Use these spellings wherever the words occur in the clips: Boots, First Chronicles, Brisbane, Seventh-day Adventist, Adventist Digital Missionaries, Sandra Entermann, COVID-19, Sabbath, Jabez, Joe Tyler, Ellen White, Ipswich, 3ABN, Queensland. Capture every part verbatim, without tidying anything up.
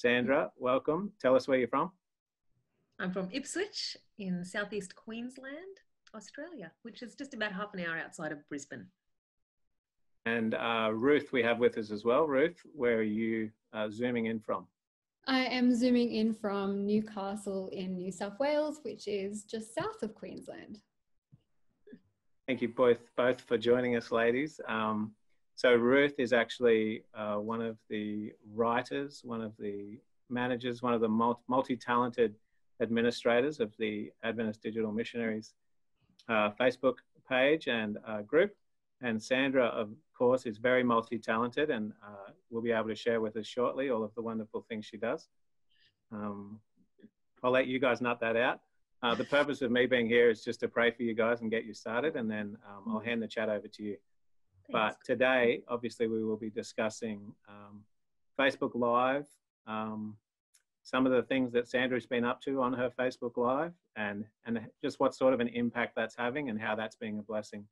Sandra, welcome. Tell us where you're from. I'm from Ipswich in southeast Queensland, Australia, which is just about half an hour outside of Brisbane. And uh, Ruth, we have with us as well. Ruth, where are you uh, zooming in from? I am zooming in from Newcastle in New South Wales, which is just south of Queensland. Thank you both, both for joining us, ladies. Um, so Ruth is actually uh, one of the writers, one of the managers, one of the multi-talented administrators of the Adventist Digital Missionaries uh, Facebook page and uh, group. And Sandra, of course, is very multi-talented and uh, will be able to share with us shortly all of the wonderful things she does. Um, I'll let you guys nut that out. Uh, the purpose of me being here is just to pray for you guys and get you started, and then um, I'll hand the chat over to you. Thanks. But today, obviously, we will be discussing um, Facebook Live, um, some of the things that Sandra's been up to on her Facebook Live, and, and just what sort of an impact that's having and how that's being a blessing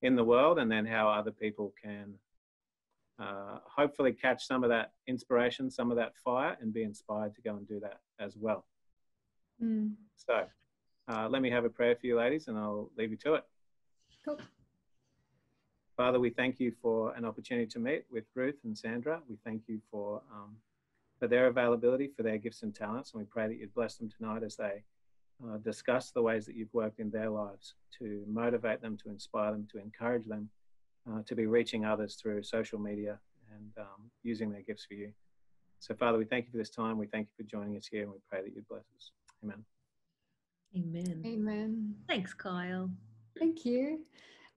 in the world, and then how other people can uh, hopefully catch some of that inspiration, some of that fire, and be inspired to go and do that as well. Mm. So uh, let me have a prayer for you, ladies, and I'll leave you to it. Cool. Father, we thank you for an opportunity to meet with Ruth and Sandra. We thank you for, um, for their availability, for their gifts and talents, and we pray that you'd bless them tonight as they Uh, discuss the ways that you've worked in their lives to motivate them, to inspire them, to encourage them, uh, to be reaching others through social media and um, using their gifts for you. So, Father, we thank you for this time. We thank you for joining us here, and we pray that you bless us. Amen. Amen. Amen. Thanks, Kyle. Thank you.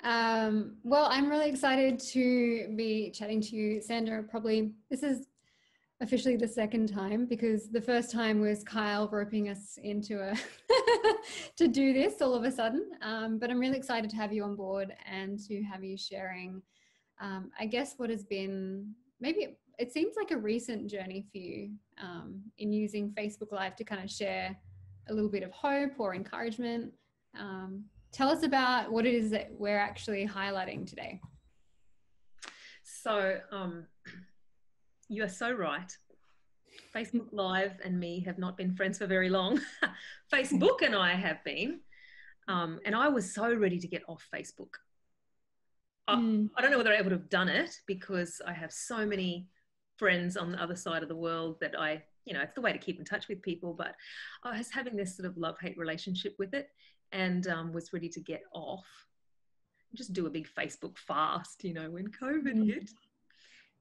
Um, well, I'm really excited to be chatting to you, Sandra. Probably this is officially the second time, because the first time was Kyle roping us into a to do this all of a sudden, um, but I'm really excited to have you on board and to have you sharing um, I guess what has been maybe it, it seems like a recent journey for you um, in using Facebook Live to kind of share a little bit of hope or encouragement. Um, tell us about what it is that we're actually highlighting today. So um you are so right. Facebook Live and me have not been friends for very long. Facebook and I have been. Um, and I was so ready to get off Facebook. Mm. I, I don't know whether I would have done it, because I have so many friends on the other side of the world that I, you know, it's the way to keep in touch with people. But I was having this sort of love-hate relationship with it, and um, was ready to get off. Just do a big Facebook fast, you know, when COVID mm. hit.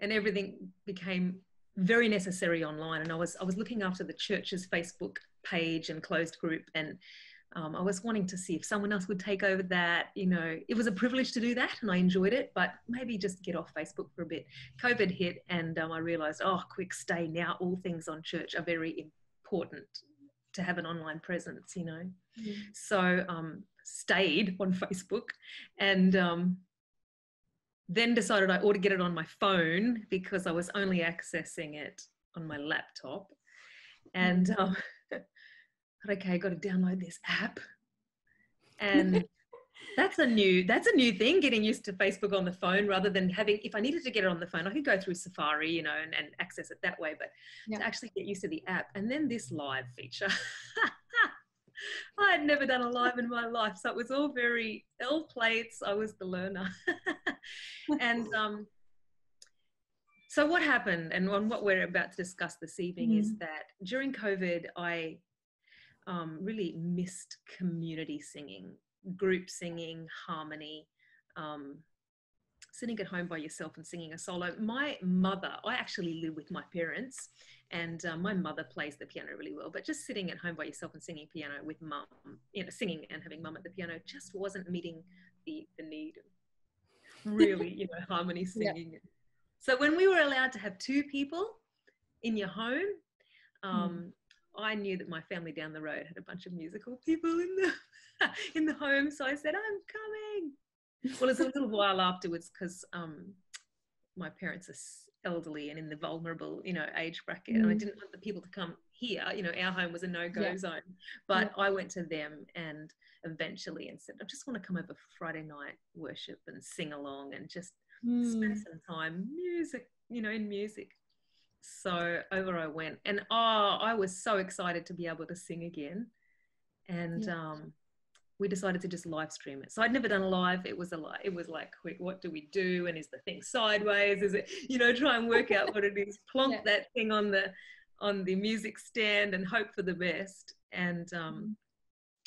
And everything became very necessary online. And I was, I was looking after the church's Facebook page and closed group. And um, I was wanting to see if someone else would take over that. You know, it was a privilege to do that, and I enjoyed it, but maybe just get off Facebook for a bit. COVID hit, and um, I realized, oh, quick stay now. All things on church are very important to have an online presence, you know. Mm. So um, stayed on Facebook, and um, then decided I ought to get it on my phone, because I was only accessing it on my laptop. And um, okay, got to download this app. And that's a new, that's a new thing, getting used to Facebook on the phone, rather than having, if I needed to get it on the phone, I could go through Safari, you know, and, and access it that way, but yeah, to actually get used to the app. And then this live feature. I had never done a live in my life, so it was all very ill plates. I was the learner. And um, so what happened, and on what we're about to discuss this evening, mm. is that during COVID, I um, really missed community singing, group singing, harmony, um, sitting at home by yourself and singing a solo. My mother, I actually live with my parents, and uh, my mother plays the piano really well, but just sitting at home by yourself and singing piano with mum, you know, singing and having mum at the piano just wasn't meeting the, the need of really, you know, harmony singing. Yeah. So when we were allowed to have two people in your home, um, mm. I knew that my family down the road had a bunch of musical people in the, in the home. So I said, I'm coming. Well, it's a little while afterwards, because um, my parents are elderly and in the vulnerable, you know, age bracket, mm. and I didn't want the people to come here. You know, our home was a no-go yeah. zone, but yeah. I went to them and eventually and said, I just want to come over for Friday night worship and sing along and just mm. spend some time music, you know, in music. So over I went, and oh, I was so excited to be able to sing again. And yeah. um, we decided to just live stream it. So I'd never done a live. It was a li- It was like, quick, what do we do? And is the thing sideways? Is it, you know, try and work out what it is. Plonk yeah. that thing on the on the music stand and hope for the best. And um,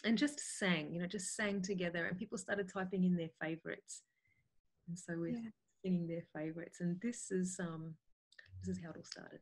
and just sang, you know, just sang together. And people started typing in their favorites. And so we're yeah. singing their favorites. And this is um, this is how it all started.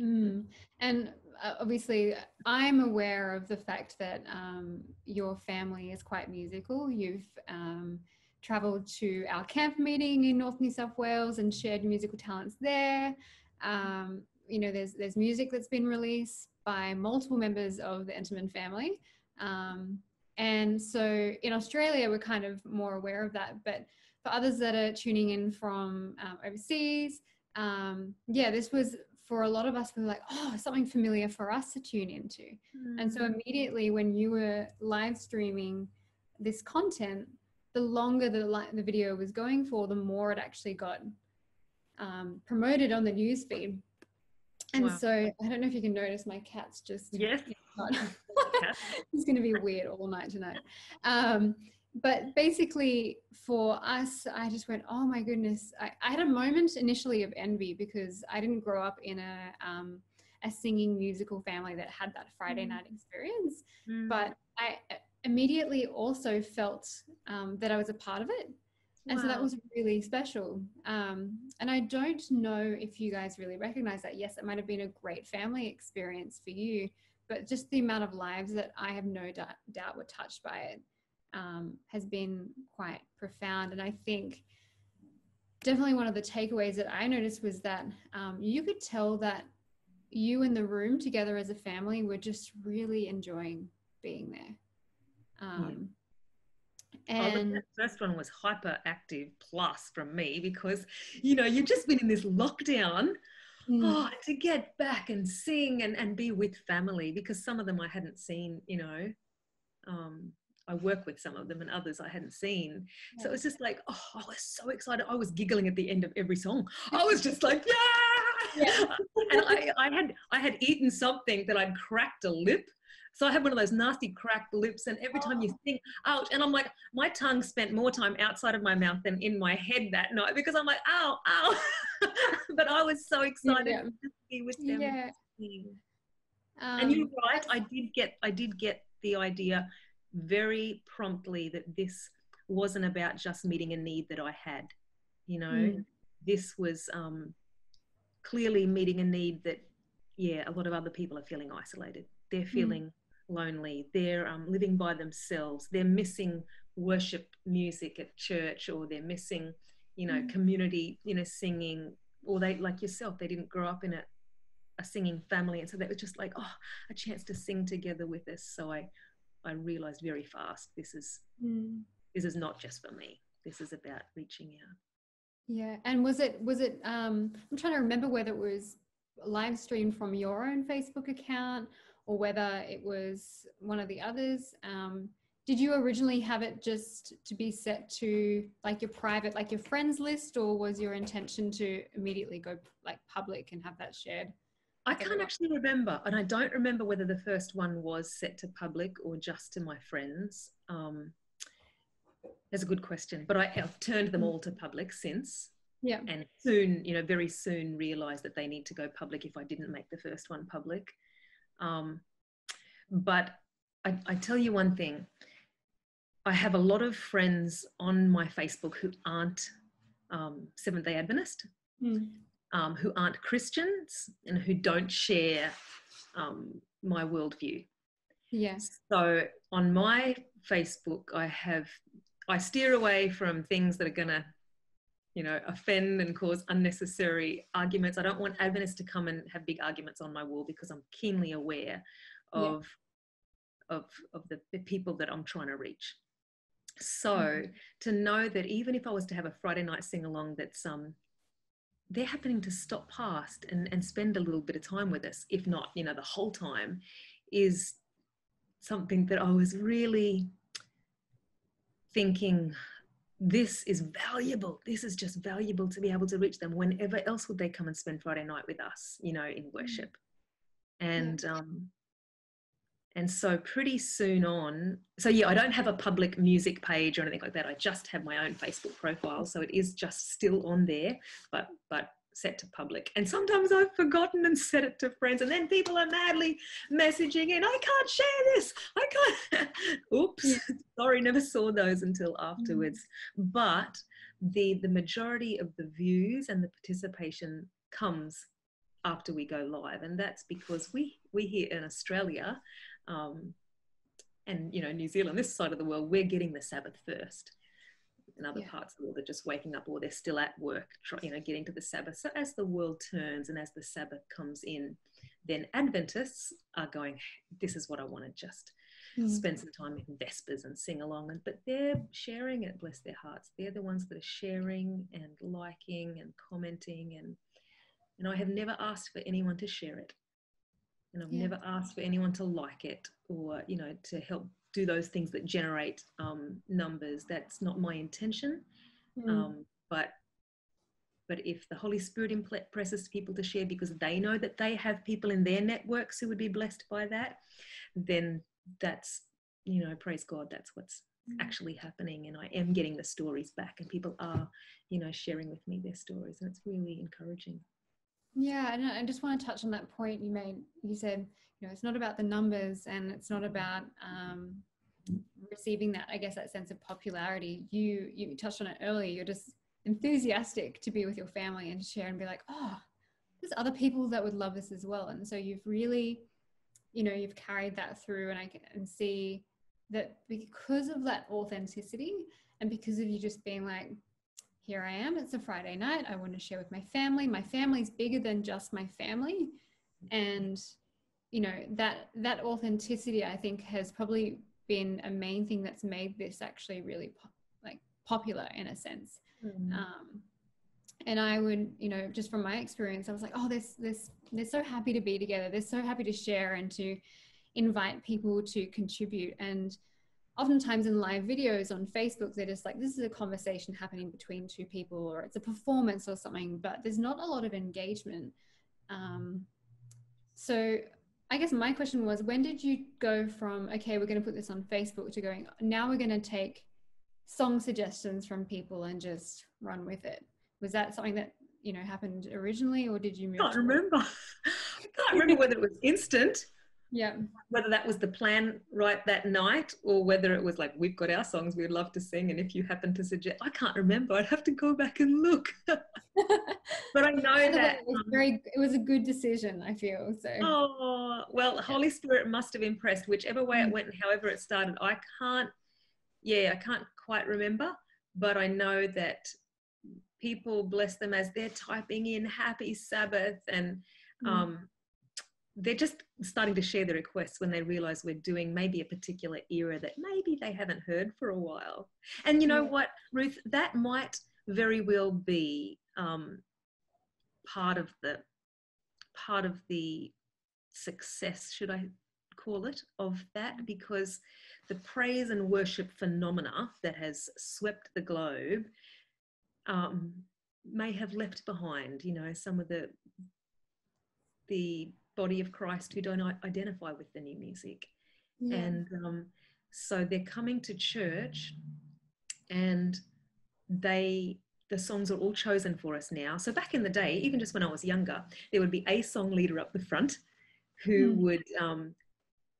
Mm. And obviously I'm aware of the fact that um, your family is quite musical. You've um, travelled to our camp meeting in North New South Wales and shared musical talents there. Um, you know, there's, there's music that's been released by multiple members of the Entermann family. Um, and so in Australia, we're kind of more aware of that. But for others that are tuning in from um, overseas, um, yeah, this was... for a lot of us, we were like, oh, something familiar for us to tune into. Mm-hmm. And so immediately when you were live streaming this content, the longer the, li the video was going for, the more it actually got um, promoted on the newsfeed. And wow. so I don't know if you can notice, my cat's just... Yes. It's going to be weird all night tonight. Um, but basically for us, I just went, oh my goodness. I, I had a moment initially of envy because I didn't grow up in a, um, a singing musical family that had that Friday mm. night experience. Mm. But I immediately also felt um, that I was a part of it. And wow. so that was really special. Um, and I don't know if you guys really recognize that. Yes, it might have been a great family experience for you, but just the amount of lives that I have no doubt were touched by it. Um, has been quite profound. And I think definitely one of the takeaways that I noticed was that um, you could tell that you in the room together as a family were just really enjoying being there. Um, and oh, the first one was hyperactive plus from me because, you know, you've just been in this lockdown. Mm. Oh, to get back and sing and, and be with family, because some of them I hadn't seen, you know, um, I work with some of them and others I hadn't seen. Yeah. So it was just like, oh, I was so excited. I was giggling at the end of every song. I was just like, yeah. yeah. And I, I had I had eaten something that I'd cracked a lip. So I had one of those nasty cracked lips, and every time oh. you think, ouch. And I'm like, my tongue spent more time outside of my mouth than in my head that night, because I'm like, ow, ow. But I was so excited yeah. to be with them. Yeah. Um, and you're right, I did get I did get the idea very promptly that this wasn't about just meeting a need that I had, you know, mm. this was um, clearly meeting a need that, yeah, a lot of other people are feeling isolated. They're feeling mm. lonely. They're um, living by themselves. They're missing worship music at church, or they're missing, you know, mm. community, you know, singing, or they, like yourself, they didn't grow up in a, a singing family. And so that was just like, oh, a chance to sing together with us. So I, I realized very fast, this is mm. this is not just for me. This is about reaching out. Yeah, and was it was it? Um, I'm trying to remember whether it was live streamed from your own Facebook account or whether it was one of the others. Um, did you originally have it just to be set to like your private, like your friends list, or was your intention to immediately go like public and have that shared? I can't actually remember, and I don't remember whether the first one was set to public or just to my friends. Um, that's a good question, but I have turned them all to public since. Yeah. And soon, you know, very soon realised that they need to go public if I didn't make the first one public. Um, but I, I tell you one thing, I have a lot of friends on my Facebook who aren't um, Seventh-day Adventist. Mm. Um, who aren't Christians and who don't share um, my worldview. Yes. So on my Facebook, I have, I steer away from things that are going to, you know, offend and cause unnecessary arguments. I don't want Adventists to come and have big arguments on my wall, because I'm keenly aware of, yeah. of, of the, the people that I'm trying to reach. So mm. to know that even if I was to have a Friday night sing-along that's um, they're happening to stop past and, and spend a little bit of time with us, if not, you know, the whole time, is something that I was really thinking this is valuable. This is just valuable to be able to reach them. Whenever else would they come and spend Friday night with us, you know, in worship? And um, and so pretty soon on, so yeah, I don't have a public music page or anything like that. I just have my own Facebook profile. So it is just still on there, but but set to public. And sometimes I've forgotten and set it to friends, and then people are madly messaging in, I can't share this, I can't. Oops, yeah. Sorry, never saw those until afterwards. Mm. But the, the majority of the views and the participation comes after we go live. And that's because we, we here in Australia um, and, you know, New Zealand, this side of the world, we're getting the Sabbath first. In other yeah. parts of the world, they're just waking up, or they're still at work, you know, getting to the Sabbath. So as the world turns and as the Sabbath comes in, then Adventists are going, this is what I want to just mm. spend some time in Vespers and sing along. And, but they're sharing it, bless their hearts. They're the ones that are sharing and liking and commenting. And, and I have never asked for anyone to share it. And I've yeah. never asked for anyone to like it, or, you know, to help do those things that generate um, numbers. That's not my intention. Mm. Um, but but if the Holy Spirit impresses people to share because they know that they have people in their networks who would be blessed by that, then that's, you know, praise God, that's what's mm. actually happening. And I am getting the stories back, and people are, you know, sharing with me their stories. And it's really encouraging. Yeah, and I just want to touch on that point you made. You said, you know, it's not about the numbers, and it's not about um, receiving that, I guess, that sense of popularity. You you touched on it earlier. You're just enthusiastic to be with your family and share and be like, oh, there's other people that would love this as well. And so you've really, you know, you've carried that through, and I can see that because of that authenticity, and because of you just being like, here I am, it's a Friday night, I want to share with my family. My family's bigger than just my family. And, you know, that that authenticity, I think, has probably been a main thing that's made this actually really po like popular in a sense. Mm-hmm. Um, and I would, you know, just from my experience, I was like, oh, this, this, they're so happy to be together. They're so happy to share and to invite people to contribute. And oftentimes in live videos on Facebook, they're just like, this is a conversation happening between two people, or it's a performance or something, but there's not a lot of engagement. Um, so I guess my question was, when did you go from, okay, we're going to put this on Facebook, to going, now we're going to take song suggestions from people and just run with it? Was that something that, you know, happened originally, or did you move? I can't remember. I can't remember whether it was instant. Yeah. Whether that was the plan right that night, or whether it was like, we've got our songs we'd love to sing, and if you happen to suggest, I can't remember. I'd have to go back and look. But I know I that it was, very, it was a good decision, I feel. So. Oh, well, yeah. Holy Spirit must have impressed, whichever way it went and however it started. I can't, yeah, I can't quite remember, but I know that people, bless them, as they're typing in happy Sabbath, and mm. um, they're just starting to share the requests when they realize we're doing maybe a particular era that maybe they haven't heard for a while. And you know what, Ruth, that might very well be um, part of the, part of the success, should I call it, of that, because the praise and worship phenomena that has swept the globe um, may have left behind, you know, some of the, the, body of Christ who don't identify with the new music. Yeah. And um, so they're coming to church, and they the songs are all chosen for us now. So back in the day, even just when I was younger, there would be a song leader up the front who mm. would um,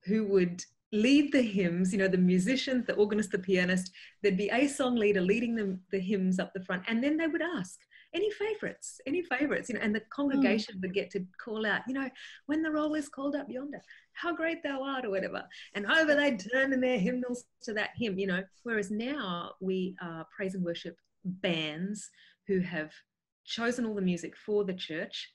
who would lead the hymns, you know, the musician, the organist, the pianist. There'd be a song leader leading the, the hymns up the front, and then they would ask, any favourites, any favourites, you know, and the congregation mm. would get to call out, you know, when the roll is called up yonder, how great thou art, or whatever, and over they turn in their hymnals to that hymn, you know, whereas now we are praise and worship bands who have chosen all the music for the church,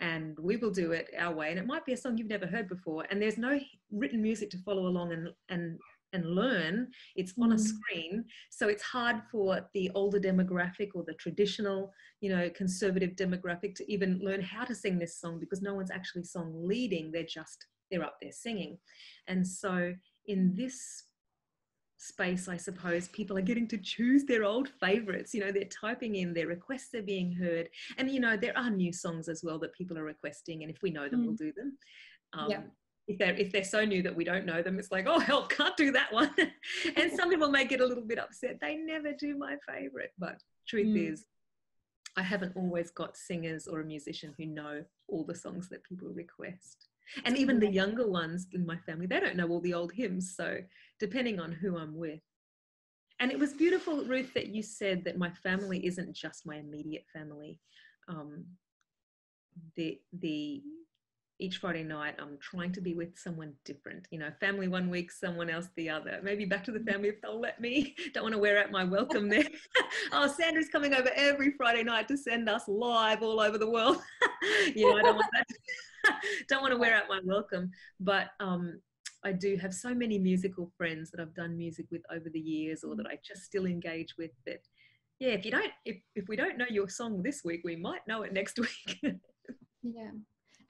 and we will do it our way, and it might be a song you've never heard before, and there's no written music to follow along and, and and learn. It's on a screen, so it's hard for the older demographic or the traditional, you know, conservative demographic to even learn how to sing this song, because no one's actually song leading, they're just, they're up there singing. And so in this space, I suppose, people are getting to choose their old favorites. You know, they're typing in, their requests are being heard. And, you know, there are new songs as well that people are requesting. And if we know them, mm. we'll do them. Um, yeah. If they're, if they're so new that we don't know them, it's like, oh, help, can't do that one. And some people may get a little bit upset. They never do my favorite. But truth mm. is, I haven't always got singers or a musician who know all the songs that people request. And even the younger ones in my family, they don't know all the old hymns. So depending on who I'm with. And it was beautiful, Ruth, that you said that my family isn't just my immediate family. Um, the, the, each Friday night, I'm trying to be with someone different, you know, family one week, someone else the other, maybe back to the family if they'll let me. Don't want to wear out my welcome there. Oh, Sandra's coming over every Friday night to send us live all over the world. You know, I don't want that. Don't want to wear out my welcome. But um, I do have so many musical friends that I've done music with over the years, or that I just still engage with, that, yeah, if you don't, if, if we don't know your song this week, we might know it next week. Yeah.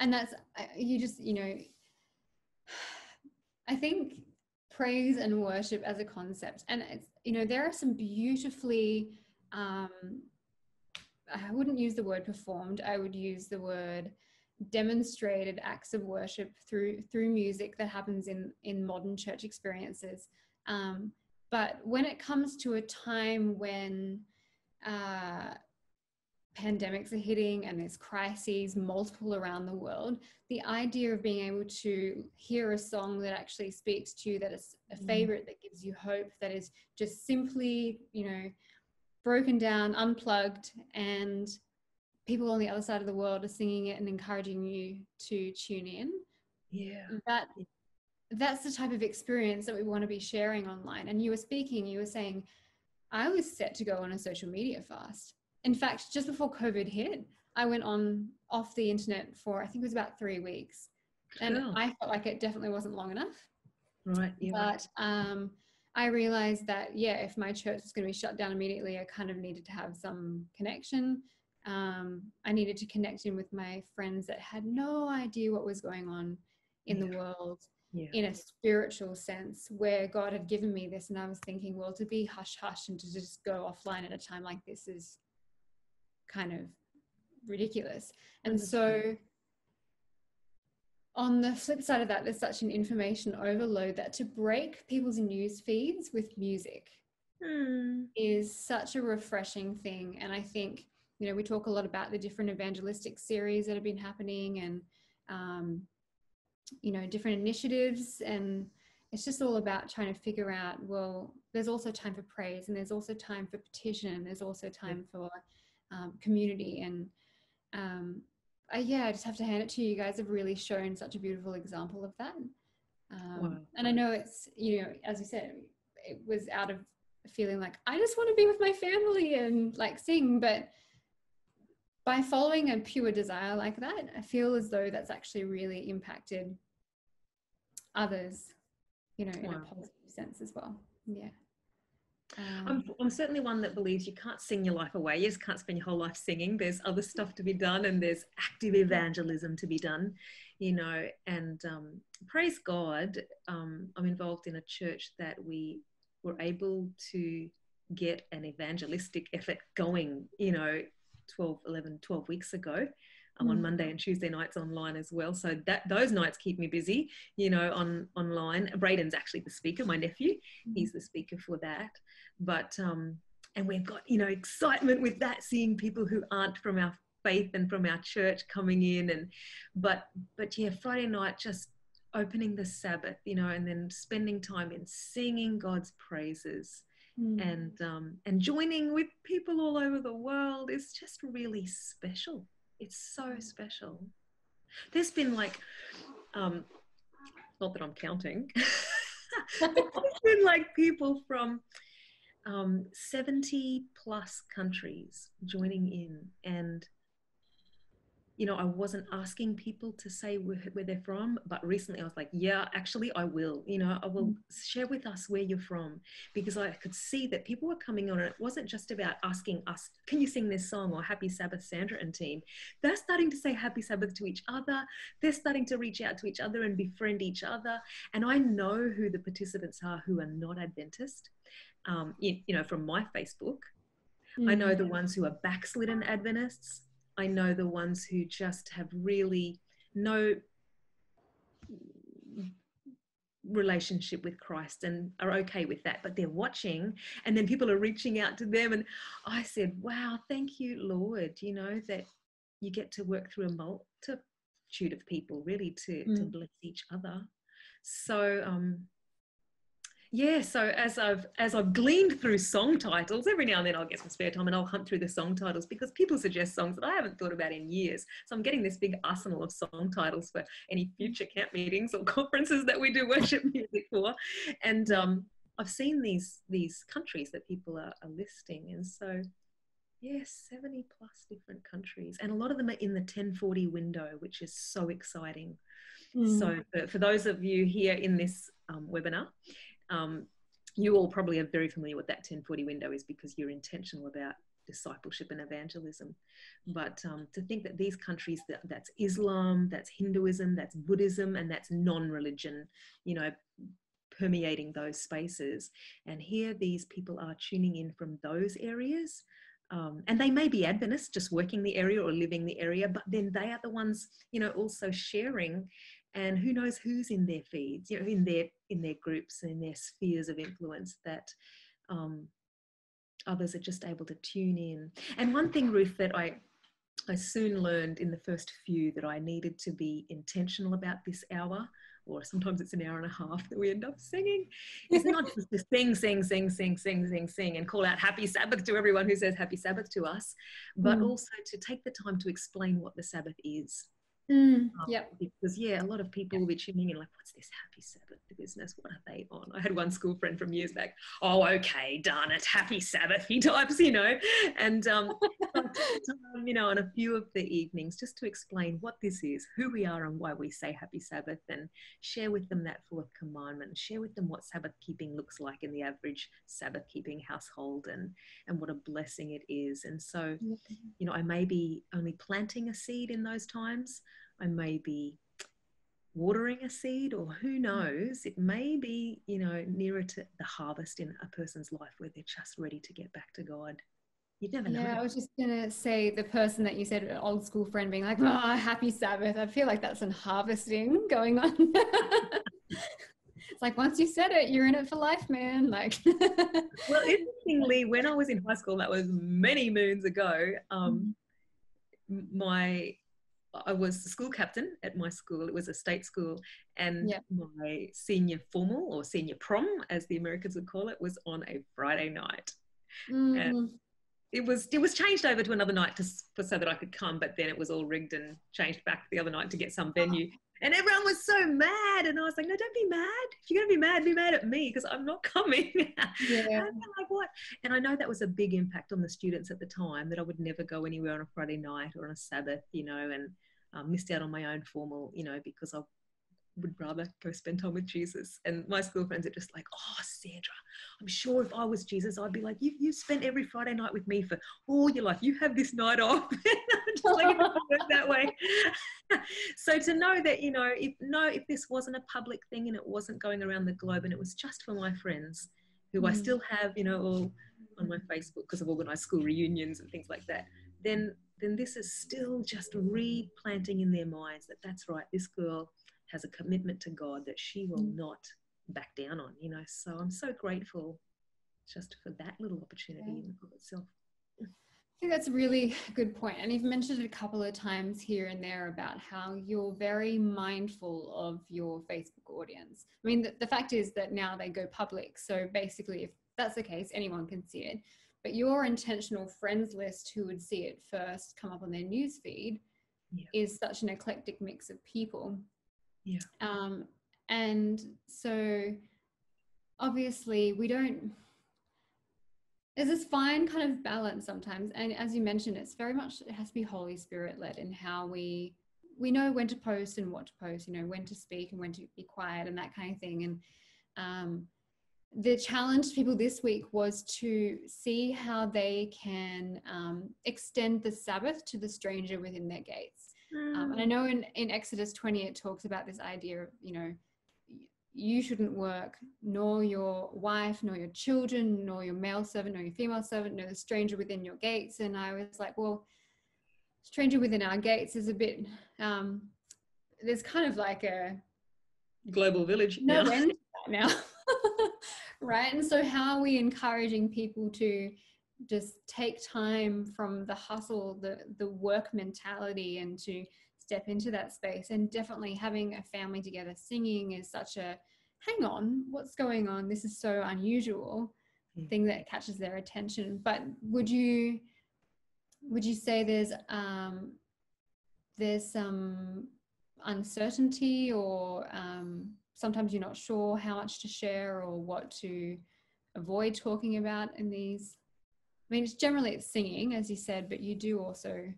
And that's, you just, you know, I think praise and worship as a concept. And, it's, you know, there are some beautifully, um, I wouldn't use the word performed. I would use the word demonstrated acts of worship through through music that happens in, in modern church experiences. Um, but when it comes to a time when... Uh, pandemics are hitting and there's crises multiple around the world, the idea of being able to hear a song that actually speaks to you, that is a favorite, that gives you hope, that is just simply, you know, broken down, unplugged, and people on the other side of the world are singing it and encouraging you to tune in. Yeah, that that's the type of experience that we want to be sharing online. And you were speaking, you were saying, I was set to go on a social media fast. In fact, just before COVID hit, I went on off the internet for, I think it was about three weeks. And oh. I felt like it definitely wasn't long enough. Right. Yeah. But um, I realized that, yeah, if my church was going to be shut down immediately, I kind of needed to have some connection. Um, I needed to connect in with my friends that had no idea what was going on in yeah. the world yeah. in a spiritual sense, where God had given me this. And I was thinking, well, to be hush-hush and to just go offline at a time like this is kind of ridiculous. And so on the flip side of that, there's such an information overload that to break people's news feeds with music mm. is such a refreshing thing. And I think, you know, we talk a lot about the different evangelistic series that have been happening, and um, you know, different initiatives, and it's just all about trying to figure out, well, there's also time for praise, and there's also time for petition, and there's also time for Um, community. And um, I, yeah, I just have to hand it to you. You guys have really shown such a beautiful example of that. Um, wow. And I know it's, you know, as you said, it was out of feeling like, I just want to be with my family and like sing. But by following a pure desire like that, I feel as though that's actually really impacted others, you know, wow. in a positive sense as well. Yeah. Um, I'm, I'm certainly one that believes you can't sing your life away. You just can't spend your whole life singing. There's other stuff to be done, and there's active evangelism to be done, you know, and um, praise God. Um, I'm involved in a church that we were able to get an evangelistic effort going, you know, twelve, eleven, twelve weeks ago. I'm on Monday and Tuesday nights online as well. So that those nights keep me busy, you know, on online. Braden's actually the speaker, my nephew. He's the speaker for that. But, um, and we've got, you know, excitement with that, seeing people who aren't from our faith and from our church coming in. And, but, but yeah, Friday night, just opening the Sabbath, you know, and then spending time in singing God's praises. Mm. And, um, and joining with people all over the world is just really special. It's so special. There's been like, um, not that I'm counting, there's been like people from um, seventy plus countries joining in, and you know, I wasn't asking people to say where, where they're from, but recently I was like, yeah, actually I will, you know, I will share with us where you're from, because I could see that people were coming on and it wasn't just about asking us, can you sing this song, or Happy Sabbath Sandra and team. They're starting to say Happy Sabbath to each other. They're starting to reach out to each other and befriend each other. And I know who the participants are who are not Adventist, um, you, you know, from my Facebook. Mm-hmm. I know the ones who are backslidden Adventists. I know the ones who just have really no relationship with Christ and are okay with that, but they're watching, and then people are reaching out to them. And I said, wow, thank you, Lord, you know, that you get to work through a multitude of people really to, mm. to bless each other. So, um, Yeah, so as I've as I've gleaned through song titles, every now and then I'll get some spare time and I'll hunt through the song titles, because people suggest songs that I haven't thought about in years. So I'm getting this big arsenal of song titles for any future camp meetings or conferences that we do worship music for. And um, I've seen these these countries that people are, are listing. And so, yes, yeah, seventy plus different countries. And a lot of them are in the ten forty window, which is so exciting. Mm. So for, for those of you here in this um, webinar, Um, you all probably are very familiar with that ten forty window is, because you're intentional about discipleship and evangelism. But um, to think that these countries, that, that's Islam, that's Hinduism, that's Buddhism, and that's non-religion, you know, permeating those spaces. And here these people are tuning in from those areas. Um, and they may be Adventists just working the area or living the area, but then they are the ones, you know, also sharing. And who knows who's in their feeds, you know, in their in their groups and in their spheres of influence, that um, others are just able to tune in. And one thing, Ruth, that I I soon learned in the first few, that I needed to be intentional about this hour, or sometimes it's an hour and a half that we end up singing. It's not just to sing, sing, sing, sing, sing, sing, sing, and call out Happy Sabbath to everyone who says Happy Sabbath to us, but mm. also to take the time to explain what the Sabbath is. Mm, yep. Um, because yeah, a lot of people will be tuning in like, what's this Happy Sabbath business? What are they on? I had one school friend from years back, oh, okay, darn it, Happy Sabbath, he types, you know, and, um, you know, on a few of the evenings, just to explain what this is, who we are and why we say Happy Sabbath, and share with them that fourth commandment, share with them what Sabbath keeping looks like in the average Sabbath keeping household, and, and what a blessing it is. And so, you know, I may be only planting a seed in those times, I may be watering a seed, or who knows, it may be, you know, nearer to the harvest in a person's life where they're just ready to get back to God. You'd never know. Yeah, I was just gonna say, the person that you said, an old school friend, being like, oh, Happy Sabbath, I feel like that's some harvesting going on. It's like, once you said it, you're in it for life, man. Like, well, interestingly, when I was in high school, that was many moons ago, um, my I was the school captain at my school. It was a state school, and yeah. my senior formal, or senior prom, as the Americans would call it, was on a Friday night. Mm. And it was it was changed over to another night to, so that I could come, but then it was all rigged and changed back the other night to get some venue. Oh. And everyone was so mad, and I was like, no, don't be mad. If you're going to be mad, be mad at me, because I'm not coming. Yeah. And I'm like, what? And I know that was a big impact on the students at the time, that I would never go anywhere on a Friday night or on a Sabbath, you know, and um, missed out on my own formal, you know, because I would rather go spend time with Jesus. And my school friends are just like, oh, Sandra, I'm sure if I was Jesus, I'd be like, you, you've spent every Friday night with me for all your life. You have this night off. Just like, it doesn't work that way. So to know that, you know, if no, if this wasn't a public thing and it wasn't going around the globe, and it was just for my friends who mm. I still have, you know, all on my Facebook, because I've organised school reunions and things like that, then, then this is still just replanting in their minds that that's right, this girl has a commitment to God that she will not back down on, you know. So I'm so grateful just for that little opportunity yeah. in itself. I think that's a really good point. And you've mentioned it a couple of times here and there about how you're very mindful of your Facebook audience. I mean, the, the fact is that now they go public. So basically, if that's the case, anyone can see it. But your intentional friends list who would see it first come up on their newsfeed yeah. is such an eclectic mix of people. Yeah. Um, and so obviously we don't, there's this fine kind of balance sometimes. And as you mentioned, it's very much, it has to be Holy Spirit led in how we, we know when to post and what to post, you know, when to speak and when to be quiet and that kind of thing. And um, the challenge to people this week was to see how they can um, extend the Sabbath to the stranger within their gates. Mm. Um, and I know in, in Exodus twenty, it talks about this idea of, you know, you shouldn't work, nor your wife, nor your children, nor your male servant, nor your female servant, nor the stranger within your gates. And I was like, well, stranger within our gates is a bit, um, there's kind of like a global village. No end right now. Right. And so how are we encouraging people to just take time from the hustle, the, the work mentality, and to step into that space? And definitely having a family together singing is such a, hang on, what's going on? This is so unusual, mm-hmm. thing that catches their attention. But would you, would you say there's, um, there's some uncertainty, or, um, sometimes you're not sure how much to share or what to avoid talking about in these? I mean, it's generally it's singing, as you said, but you do also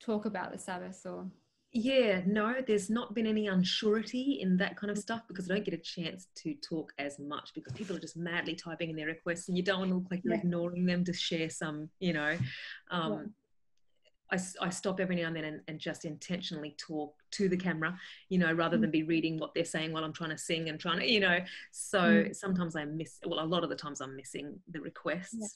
talk about the Sabbath, or? Yeah, no, there's not been any unsurety in that kind of stuff, because I don't get a chance to talk as much, because people are just madly typing in their requests, and you don't want to look like you're yeah. ignoring them to share some, you know. Um, yeah. I, I stop every now and then and, and just intentionally talk to the camera, you know, rather mm. than be reading what they're saying while I'm trying to sing and trying to, you know. So mm. sometimes I miss, well, a lot of the times I'm missing the requests yeah.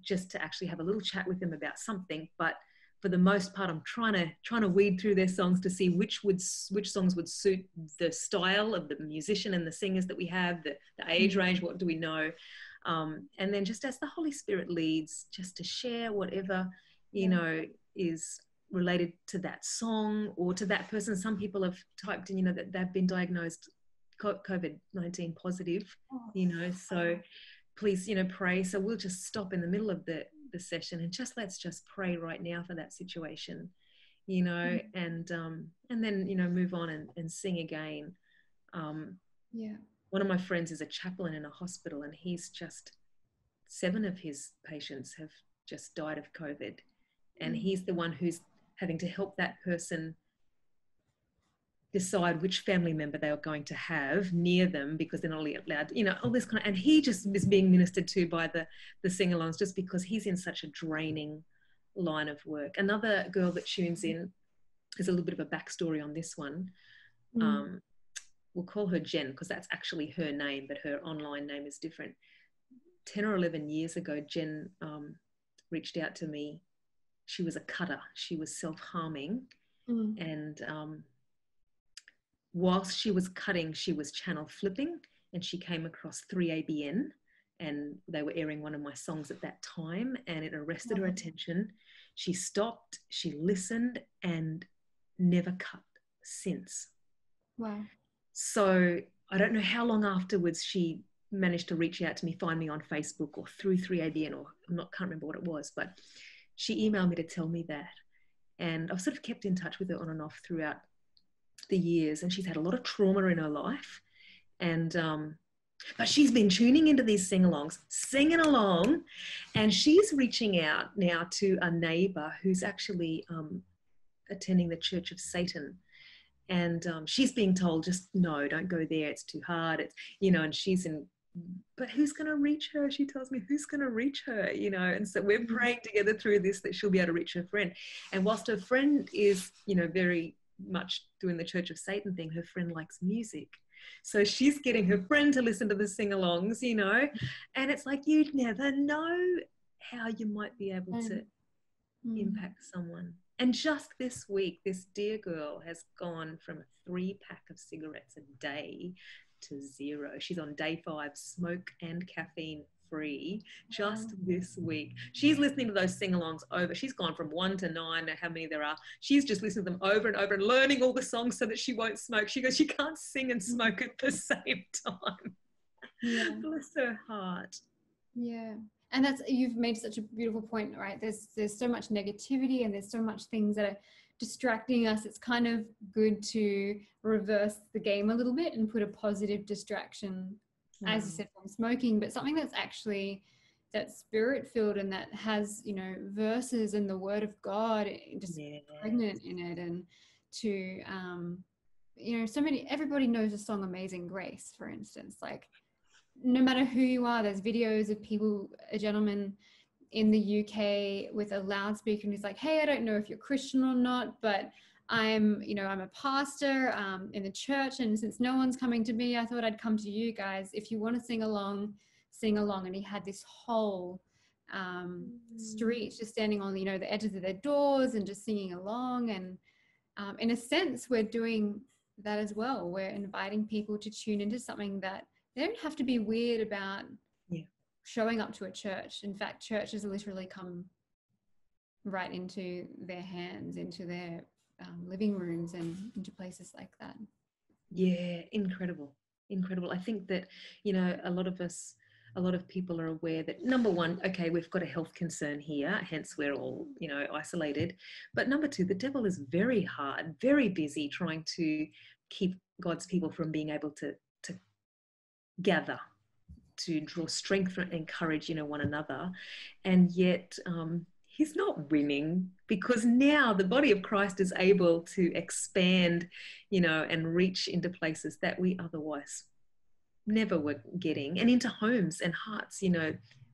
just to actually have a little chat with them about something. But for the most part, I'm trying to trying to weed through their songs to see which would which songs would suit the style of the musician and the singers that we have, the, the age range, what do we know? Um, and then just as the Holy Spirit leads, just to share whatever, you yeah. know, is related to that song or to that person. Some people have typed in, you know, that they've been diagnosed COVID nineteen positive, oh. you know, so please, you know, pray. So we'll just stop in the middle of the, the session and just, let's just pray right now for that situation, you know, mm-hmm. and, um, and then, you know, move on and, and sing again. Um, yeah. One of my friends is a chaplain in a hospital, and he's just, seven of his patients have just died of COVID. And he's the one who's having to help that person decide which family member they are going to have near them, because they're not allowed, you know, all this kind of, and he just is being ministered to by the, the sing-alongs, just because he's in such a draining line of work. Another girl that tunes in, there's a little bit of a backstory on this one. Mm. Um, we'll call her Jen, because that's actually her name, but her online name is different. ten or eleven years ago, Jen um, reached out to me. She was a cutter. She was self-harming. Mm. And um, whilst she was cutting, she was channel flipping, and she came across three A B N, and they were airing one of my songs at that time, and it arrested wow. her attention. She stopped, she listened, and never cut since. Wow. So I don't know how long afterwards she managed to reach out to me, find me on Facebook or through three A B N, or I can't remember what it was, but she emailed me to tell me that. And I've sort of kept in touch with her on and off throughout the years. And she's had a lot of trauma in her life. And, um, but she's been tuning into these sing-alongs, singing along. And she's reaching out now to a neighbor who's actually um, attending the Church of Satan. And um, she's being told, just no, don't go there. It's too hard. It's, you know, and she's in, but who's going to reach her? She tells me, who's going to reach her, you know? And so we're praying together through this that she'll be able to reach her friend. And whilst her friend is, you know, very much doing the Church of Satan thing, her friend likes music. So she's getting her friend to listen to the sing-alongs, you know? And it's like, you'd never know how you might be able to mm. impact someone. And just this week, this dear girl has gone from a three-pack of cigarettes a day to zero. She's on day five, smoke and caffeine free, just wow. this week. She's listening to those sing-alongs over. She's gone from one to nine, how many there are. She's just listening to them over and over and learning all the songs so that she won't smoke. She goes, she can't sing and smoke at the same time. Yeah. Bless her heart. Yeah. And that's, you've made such a beautiful point, right? There's, there's so much negativity, and there's so much things that are distracting us. It's kind of good to reverse the game a little bit and put a positive distraction, mm. as you said, from smoking, but something that's actually that spirit-filled and that has, you know, verses and the Word of God just yes. pregnant in it. And to, um, you know, so many, everybody knows the song Amazing Grace, for instance. Like, no matter who you are, there's videos of people, a gentleman in the U K with a loudspeaker, and he's like, hey, I don't know if you're Christian or not, but I'm, you know, I'm a pastor um, in the church, and since no one's coming to me, I thought I'd come to you guys. If you want to sing along, sing along. And he had this whole um, street just standing on, you know, the edges of their doors and just singing along. And um, in a sense, we're doing that as well. We're inviting people to tune into something that they don't have to be weird about yeah. showing up to a church. In fact, churches literally come right into their hands, into their Um, living rooms and into places like that. Yeah, incredible, incredible. I think that, you know, a lot of us, a lot of people are aware that, number one, okay, we've got a health concern here, hence we're all, you know, isolated. But number two, the devil is very hard, very busy trying to keep God's people from being able to, to gather, to draw strength and encourage, you know, one another. And yet, um, he's not winning, because now the body of Christ is able to expand, you know, and reach into places that we otherwise never were getting, and into homes and hearts, you know,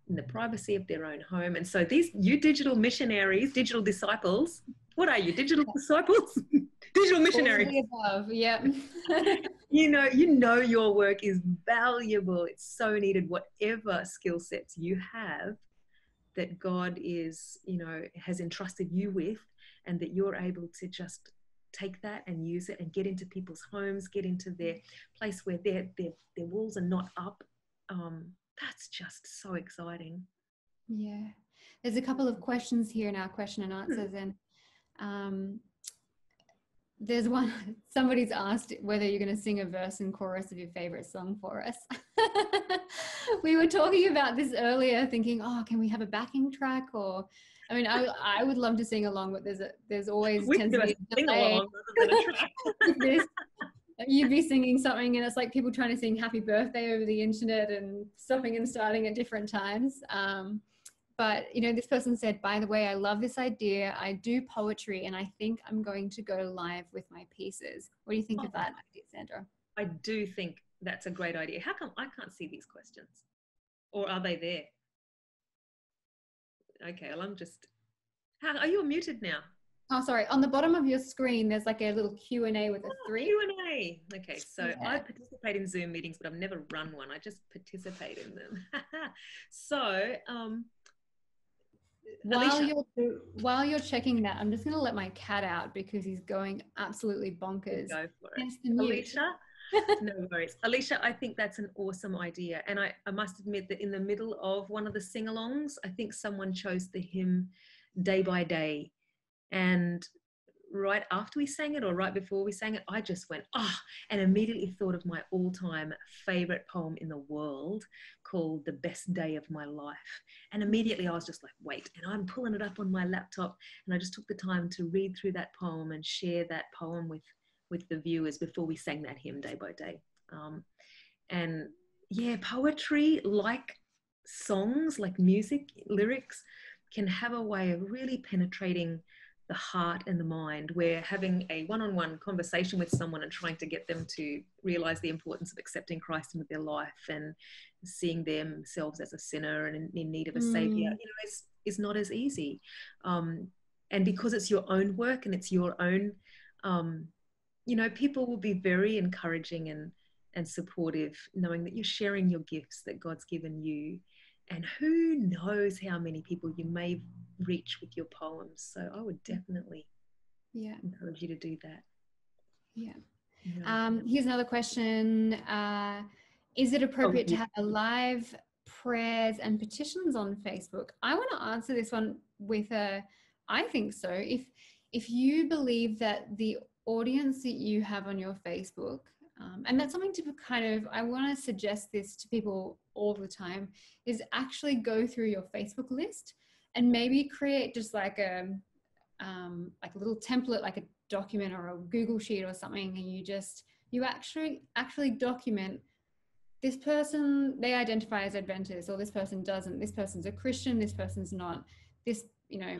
in the privacy of their own home. And so these you digital missionaries, digital disciples, what are you, digital disciples? Digital missionaries. All of the above, yeah. You know, you know your work is valuable. It's so needed, whatever skill sets you have that God is, you know, has entrusted you with, and that you're able to just take that and use it and get into people's homes, get into their place where their, their, their walls are not up. Um, that's just so exciting. Yeah. There's a couple of questions here in our question and answers. And um, there's one, somebody's asked whether you're going to sing a verse and chorus of your favorite song for us. We were talking about this earlier, thinking, oh, can we have a backing track? Or, I mean, I, I would love to sing along, but there's a, there's always we tends to be a delay. There's, you'd be singing something, and it's like people trying to sing Happy Birthday over the internet and stopping and starting at different times. Um, but, you know, this person said, by the way, I love this idea. I do poetry, and I think I'm going to go live with my pieces. What do you think oh, of that idea, Sandra? I do think that's a great idea. How come I can't see these questions? Or are they there? Okay, well, I'm just... How, are you muted now? Oh, sorry. On the bottom of your screen, there's like a little Q and A with oh, a three. Q and A. Okay, so yeah. I participate in Zoom meetings, but I've never run one. I just participate in them. So... Um, While you're, while you're checking that, I'm just going to let my cat out because he's going absolutely bonkers. Go for it. Alicia? No worries. Alicia, I think that's an awesome idea. And I, I must admit that in the middle of one of the sing-alongs, I think someone chose the hymn Day by Day. And right after we sang it, or right before we sang it, I just went, ah, oh, and immediately thought of my all-time favorite poem in the world called The Best Day of My Life. And immediately I was just like, wait, and I'm pulling it up on my laptop. And I just took the time to read through that poem and share that poem with with the viewers before we sang that hymn Day by Day. Um, and yeah, poetry, like songs, like music, lyrics, can have a way of really penetrating the heart and the mind, where having a one-on-one conversation with someone and trying to get them to realize the importance of accepting Christ into their life and seeing themselves as a sinner and in need of a mm. savior, you know, is, is not as easy. Um, and because it's your own work and it's your own, um, you know, people will be very encouraging and, and supportive, knowing that you're sharing your gifts that God's given you. And who knows how many people you may reach with your poems. So I would definitely yeah. encourage you to do that. Yeah. You know. Um, here's another question. Uh, is it appropriate oh, yeah. to have a live prayers and petitions on Facebook? I want to answer this one with a, I think so. If, if you believe that the audience that you have on your Facebook, Um, and that's something to kind of, I want to suggest this to people all the time, is actually go through your Facebook list and maybe create just like a, um, like a little template, like a document or a Google sheet or something. And you just, you actually, actually document this person, they identify as Adventist, or this person doesn't, this person's a Christian, this person's not, this, you know,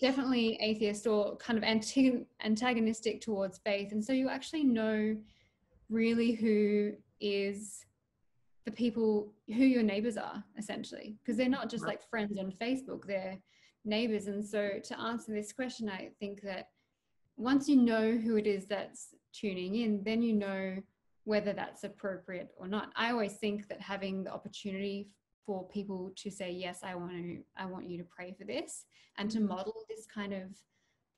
definitely atheist or kind of anti- antagonistic towards faith. And so you actually know really who is the people, who your neighbors are, essentially, because they're not just right. like friends on Facebook, they're neighbors. And so to answer this question, I think that once you know who it is that's tuning in, then you know whether that's appropriate or not. I always think that having the opportunity for people to say, yes, I want to, I want you to pray for this, and to model this kind of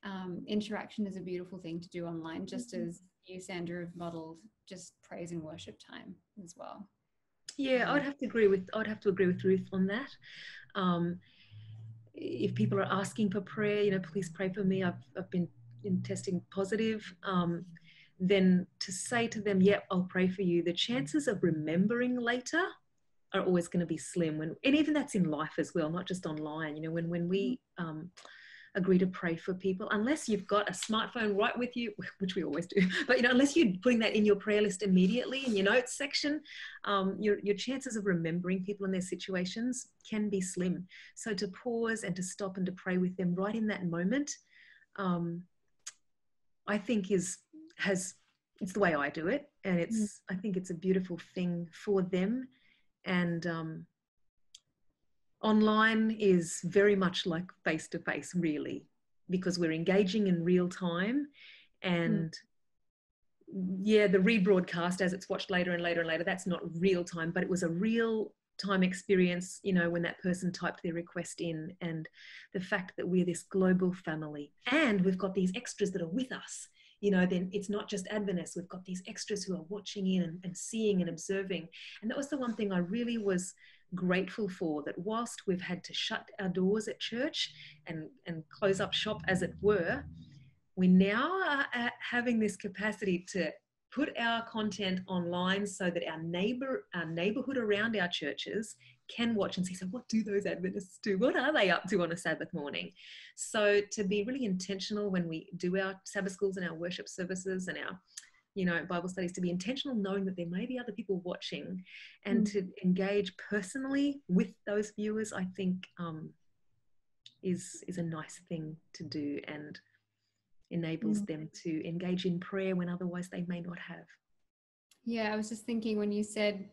um, interaction is a beautiful thing to do online, just mm-hmm. as you, Sandra, have modeled just praise and worship time as well. Yeah, I'd have to agree with, I'd have to agree with Ruth on that. Um, if people are asking for prayer, you know, please pray for me, I've, I've been in testing positive, um, then to say to them, yeah, I'll pray for you, the chances of remembering later are always going to be slim. When, and even that's in life as well, not just online. You know, when, when we um, agree to pray for people, unless you've got a smartphone right with you, which we always do, but, you know, unless you're putting that in your prayer list immediately in your notes section, um, your, your chances of remembering people and their situations can be slim. So to pause and to stop and to pray with them right in that moment, um, I think is, has, it's the way I do it. And it's, mm. I think it's a beautiful thing for them. And um, online is very much like face-to-face, really, because we're engaging in real time. And mm. yeah, the rebroadcast as it's watched later and later and later, that's not real time, but it was a real time experience, you know, when that person typed their request in, and the fact that we're this global family and we've got these extras that are with us. You know, then it's not just Adventists. We've got these extras who are watching in and, and seeing and observing. And that was the one thing I really was grateful for, that whilst we've had to shut our doors at church and, and close up shop, as it were, we now are at having this capacity to put our content online so that our neighbor, our neighborhood around our churches can watch and see, so what do those Adventists do? What are they up to on a Sabbath morning? So to be really intentional when we do our Sabbath schools and our worship services and our, you know, Bible studies, to be intentional knowing that there may be other people watching, and mm. to engage personally with those viewers, I think um, is, is a nice thing to do, and enables mm. them to engage in prayer when otherwise they may not have. Yeah, I was just thinking when you said,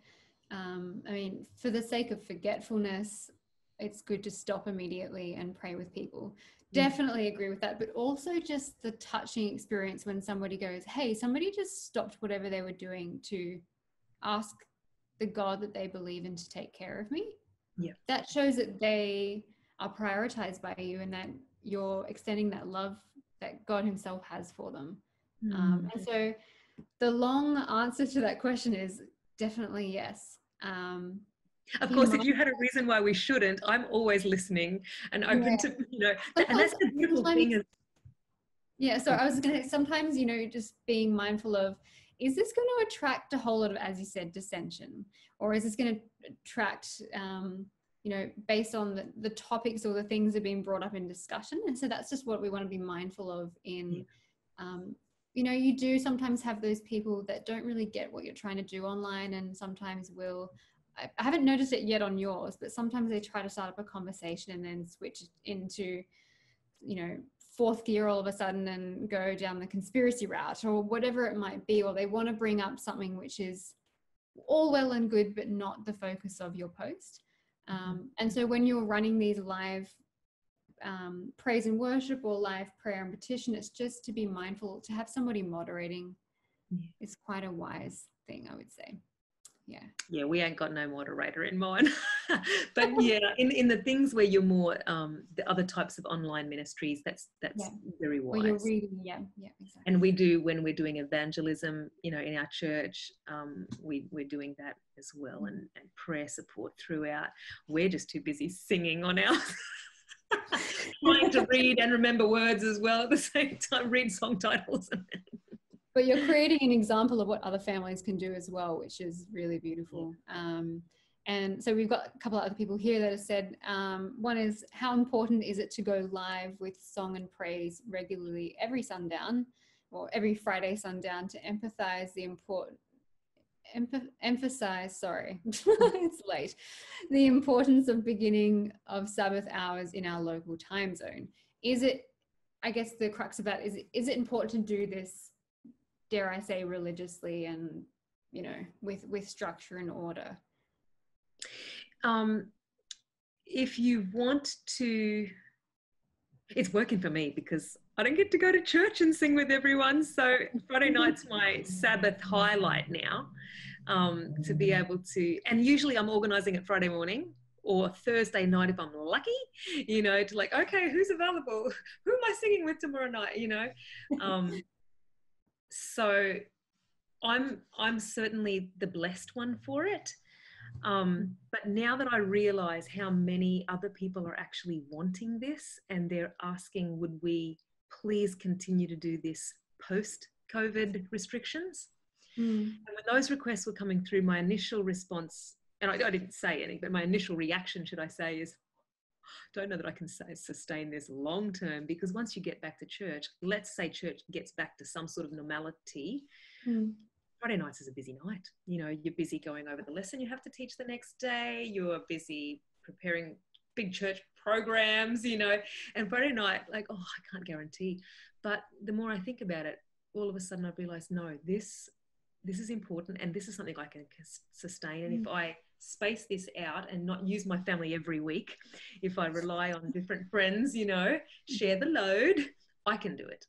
um, I mean, for the sake of forgetfulness, it's good to stop immediately and pray with people. Mm. Definitely agree with that, but also just the touching experience when somebody goes, hey, somebody just stopped whatever they were doing to ask the God that they believe in to take care of me. Yeah, that shows that they are prioritized by you and that you're extending that love that God himself has for them. Mm. Um, and so the long answer to that question is definitely yes. Um, of course, might, if you had a reason why we shouldn't, I'm always listening and open yeah. to, you know, sometimes, and that's the beautiful thing. Is, yeah, so I was going to, sometimes, you know, just being mindful of, is this going to attract a whole lot of, as you said, dissension? Or is this going to attract, um, you know, based on the, the topics or the things that are being brought up in discussion? And so that's just what we want to be mindful of in, yeah. um, you know, you do sometimes have those people that don't really get what you're trying to do online, and sometimes will, I, I haven't noticed it yet on yours, but sometimes they try to start up a conversation and then switch into, you know, fourth gear all of a sudden and go down the conspiracy route or whatever it might be, or they want to bring up something which is all well and good, but not the focus of your post. Um, and so when you're running these live um, praise and worship or live prayer and petition, it's just to be mindful to have somebody moderating. Yeah. It's quite a wise thing, I would say. Yeah. Yeah, we ain't got no moderator in mine. But yeah, in, in the things where you're more um, the other types of online ministries, that's that's yeah. very wise. Well, you're reading, yeah, yeah, exactly. And we do, when we're doing evangelism, you know, in our church, um, we we're doing that as well, and, and prayer support throughout. We're just too busy singing on our trying to read and remember words as well at the same time, read song titles. But you're creating an example of what other families can do as well, which is really beautiful. Um, and so we've got a couple of other people here that have said, um, one is, how important is it to go live with song and praise regularly every sundown or every Friday sundown to emphasize the import, emph emphasize, sorry, it's late, the importance of beginning of Sabbath hours in our local time zone. Is it, I guess the crux of that is, is it important to do this, dare I say, religiously and, you know, with, with structure and order? Um, if you want to, it's working for me because I don't get to go to church and sing with everyone. So Friday night's my Sabbath highlight now, um, to be able to, and usually I'm organising it Friday morning or Thursday night if I'm lucky, you know, to like, okay, who's available? Who am I singing with tomorrow night, you know? Um, so I'm, I'm certainly the blessed one for it. Um, but now that I realise how many other people are actually wanting this and they're asking, would we please continue to do this post-COVID restrictions? Mm. And when those requests were coming through, my initial response, and I, I didn't say any, but my initial reaction, should I say, is, don't know that I can sustain this long-term, because once you get back to church, let's say church gets back to some sort of normality, mm. Friday nights is a busy night. You know, you're busy going over the lesson you have to teach the next day. You're busy preparing big church programs, you know, and Friday night, like, oh, I can't guarantee. But the more I think about it, all of a sudden I realised, no, this, this is important and this is something I can sustain. And mm. if I space this out and not use my family every week, if I rely on different friends, you know, share the load, I can do it.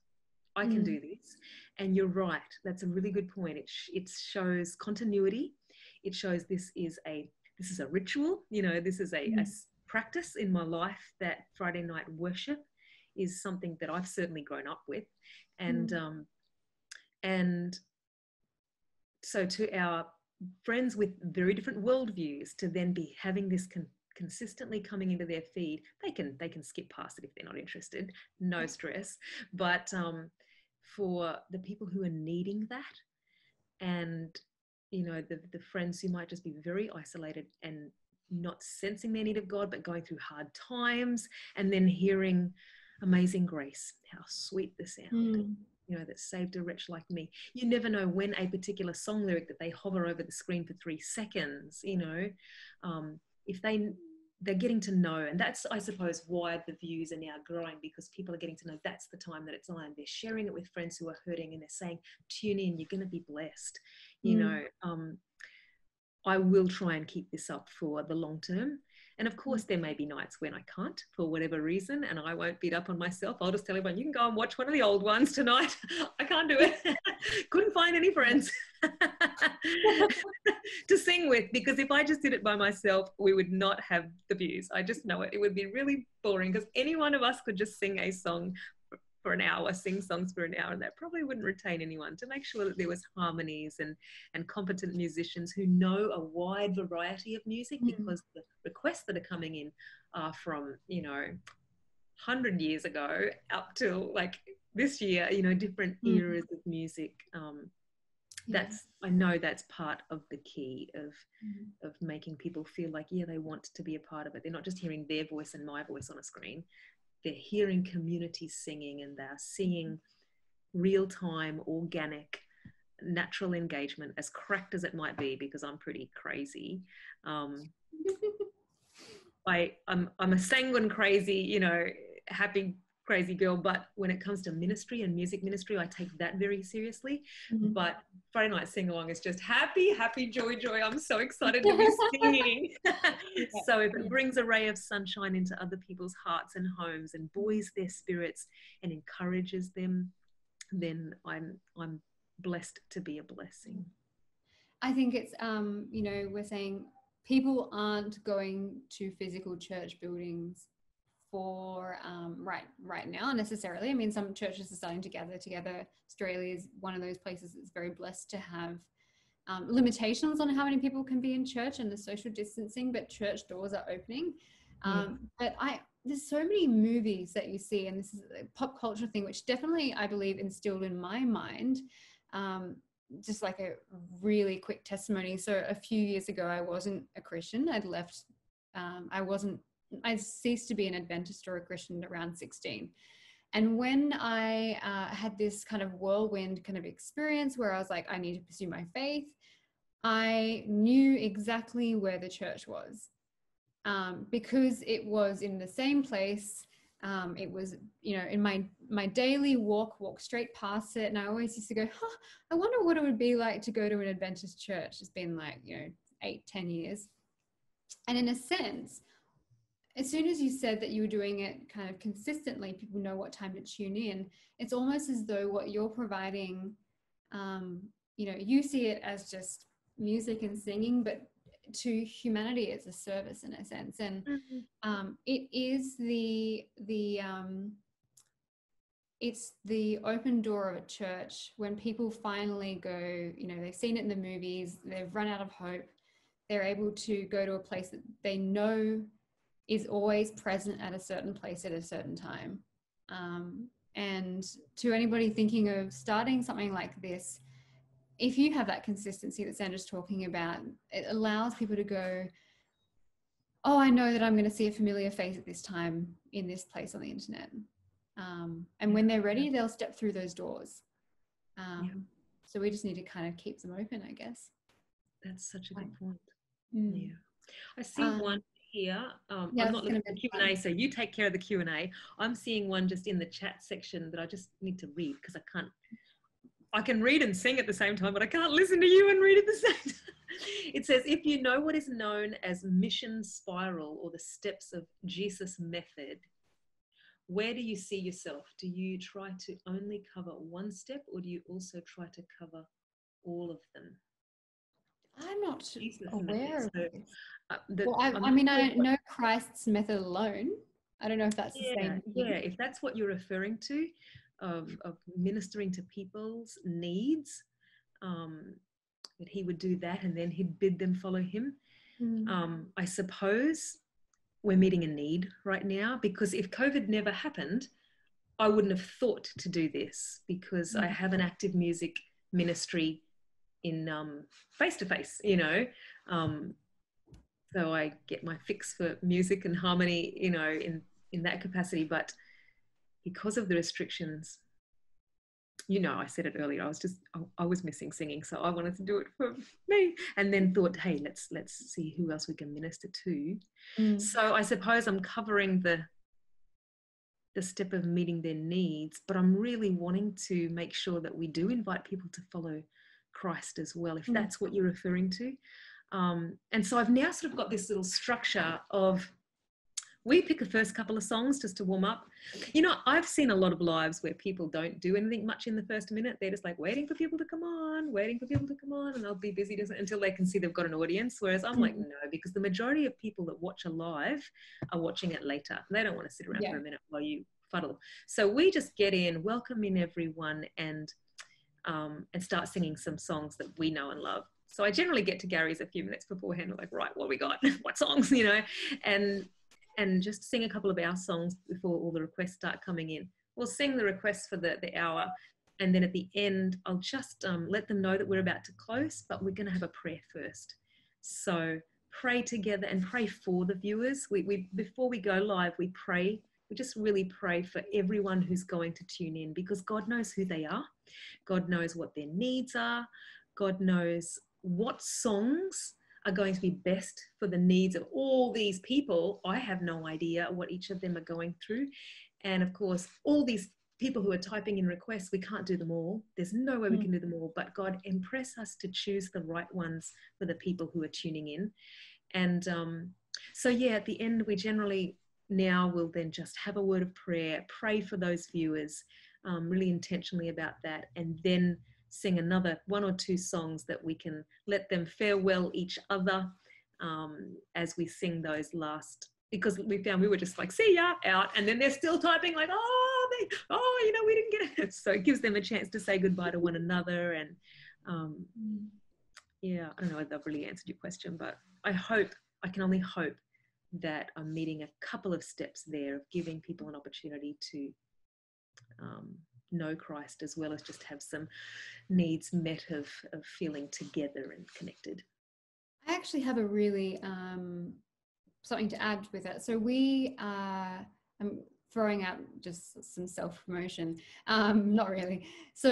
I can mm. do this. And you're right. That's a really good point. It, sh it shows continuity. It shows this is a, this is a ritual, you know, this is a, mm. a practice in my life, that Friday night worship is something that I've certainly grown up with. And, mm. um, and so to our friends with very different worldviews to then be having this con consistently coming into their feed, they can, they can skip past it if they're not interested, no stress. But, um, for the people who are needing that, and you know, the, the friends who might just be very isolated and not sensing their need of God, but going through hard times, and then hearing Amazing Grace, how sweet the sound, mm. you know, that saved a wretch like me. You never know when a particular song lyric that they hover over the screen for three seconds, you know, um, if they, they're getting to know, and that's, I suppose, why the views are now growing, because people are getting to know that's the time that it's on. They're sharing it with friends who are hurting and they're saying, tune in, you're going to be blessed. You mm. know, um, I will try and keep this up for the long term. And of course, there may be nights when I can't for whatever reason, and I won't beat up on myself. I'll just tell everyone, you can go and watch one of the old ones tonight. I can't do it. Couldn't find any friends to sing with, because if I just did it by myself, we would not have the views. I just know it. It would be really boring, because any one of us could just sing a song for an hour, sing songs for an hour, and that probably wouldn't retain anyone. To make sure that there was harmonies and, and competent musicians who know a wide variety of music, mm. because the requests that are coming in are from, you know, one hundred years ago up till like this year, you know, different mm. eras of music. Um, that's, yeah. I know that's part of the key of, mm. of making people feel like, yeah, they want to be a part of it. They're not just hearing their voice and my voice on a screen. They're hearing community singing, and they're seeing real-time, organic, natural engagement, as cracked as it might be, because I'm pretty crazy. Um, I, I'm, I'm a sanguine, crazy, you know, happy, crazy girl, but when it comes to ministry and music ministry, I take that very seriously. Mm-hmm. But Friday night sing-along is just happy, happy, joy, joy. I'm so excited to be singing. So if it brings a ray of sunshine into other people's hearts and homes and buoys their spirits and encourages them, then I'm, I'm blessed to be a blessing. I think it's, um, you know, we're saying people aren't going to physical church buildings for um, right right now necessarily. I mean, some churches are starting to gather together. Australia is one of those places that's very blessed to have um, limitations on how many people can be in church and the social distancing, but church doors are opening. Um, yeah. But I, there's so many movies that you see, and this is a pop culture thing, which definitely I believe instilled in my mind, um, just like a really quick testimony. So a few years ago, I wasn't a Christian. I'd left, um, I wasn't I ceased to be an Adventist or a Christian around sixteen. And when I uh, had this kind of whirlwind kind of experience where I was like, I need to pursue my faith, I knew exactly where the church was, um, because it was in the same place. Um, it was, you know, in my, my daily walk, walk straight past it. And I always used to go, huh, I wonder what it would be like to go to an Adventist church. It's been like, you know, eight, ten years. And in a sense, as soon as you said that you were doing it kind of consistently, people know what time to tune in. It's almost as though what you're providing, um, you know, you see it as just music and singing, but to humanity, it's a service in a sense. And mm-hmm. um, it is the, the um, it's the open door of a church when people finally go, you know, they've seen it in the movies, they've run out of hope, they're able to go to a place that they know is always present at a certain place at a certain time. Um, and to anybody thinking of starting something like this, if you have that consistency that Sandra's talking about, it allows people to go, oh, I know that I'm going to see a familiar face at this time in this place on the internet. Um, and when they're ready, they'll step through those doors. Um, yeah. So we just need to kind of keep them open, I guess. That's such a good point. Mm. Yeah. I see um, one. Here, um, yeah, I'm not looking at the Q and A, so you take care of the Q and A. I'm seeing one just in the chat section that I just need to read because I can't, I can read and sing at the same time, but I can't listen to you and read at the same time. It says, if you know what is known as mission spiral or the steps of Jesus method, where do you see yourself? Do you try to only cover one step or do you also try to cover all of them? I'm not Jesus aware method. Of this. So, uh, the, well, I, I mean, I don't know Christ's method alone. I don't know if that's yeah, the same. Yeah, if that's what you're referring to, of, of ministering to people's needs, um, that he would do that and then he'd bid them follow him. Mm. Um, I suppose we're meeting a need right now because if COVID never happened, I wouldn't have thought to do this because mm. I have an active music ministry in um, face-to-face, you know. Um, so I get my fix for music and harmony, you know, in, in that capacity. But because of the restrictions, you know, I said it earlier, I was just, I, I was missing singing. So I wanted to do it for me. And then thought, hey, let's, let's see who else we can minister to. Mm. So I suppose I'm covering the, the step of meeting their needs, but I'm really wanting to make sure that we do invite people to follow Christ as well, if that's what you're referring to. Um, and so I've now sort of got this little structure of, we pick the first couple of songs just to warm up. You know, I've seen a lot of lives where people don't do anything much in the first minute. They're just like waiting for people to come on, waiting for people to come on, and they'll be busy until they can see they've got an audience. Whereas I'm like, no, because the majority of people that watch a live are watching it later. They don't want to sit around yeah. for a minute while you fuddle. So we just get in, welcome in everyone, and Um, and start singing some songs that we know and love. So I generally get to Gary's a few minutes beforehand. I'm like, right, what we got? What songs, you know? And and just sing a couple of our songs before all the requests start coming in. We'll sing the requests for the, the hour. And then at the end, I'll just um, let them know that we're about to close, but we're going to have a prayer first. So pray together and pray for the viewers. We, we before we go live, we pray. We just really pray for everyone who's going to tune in because God knows who they are. God knows what their needs are. God knows what songs are going to be best for the needs of all these people. I have no idea what each of them are going through. And of course, all these people who are typing in requests, we can't do them all. There's no way we can do them all, but God impress us to choose the right ones for the people who are tuning in. And um, so, yeah, at the end, we generally now will then just have a word of prayer, pray for those viewers, Um, really intentionally about that, and then sing another one or two songs that we can let them farewell each other um, as we sing those last, because we found we were just like, see ya, out, and then they're still typing like, oh, they, oh, you know, we didn't get it. So it gives them a chance to say goodbye to one another. And um, yeah, I don't know if I've really answered your question, but I hope, I can only hope that I'm meeting a couple of steps there of giving people an opportunity to Um, know Christ as well as just have some needs met of, of feeling together and connected. I actually have a really um, something to add with that. So we are, I'm throwing out just some self-promotion, um, not really. So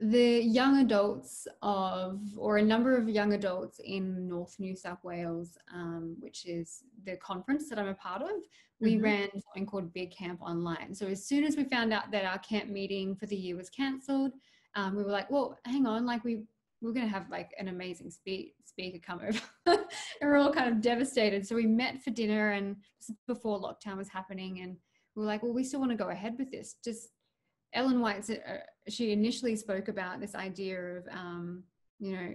the young adults of, or a number of young adults in North New South Wales, um, which is the conference that I'm a part of, we mm-hmm. ran something called Big Camp Online. So as soon as we found out that our camp meeting for the year was cancelled, um, we were like, well, hang on, like we, we're going to have like an amazing speak, speaker come over. And we're all kind of devastated. So we met for dinner, and before lockdown was happening, and we were like, well, we still want to go ahead with this. Just Ellen White, she initially spoke about this idea of, um, you know,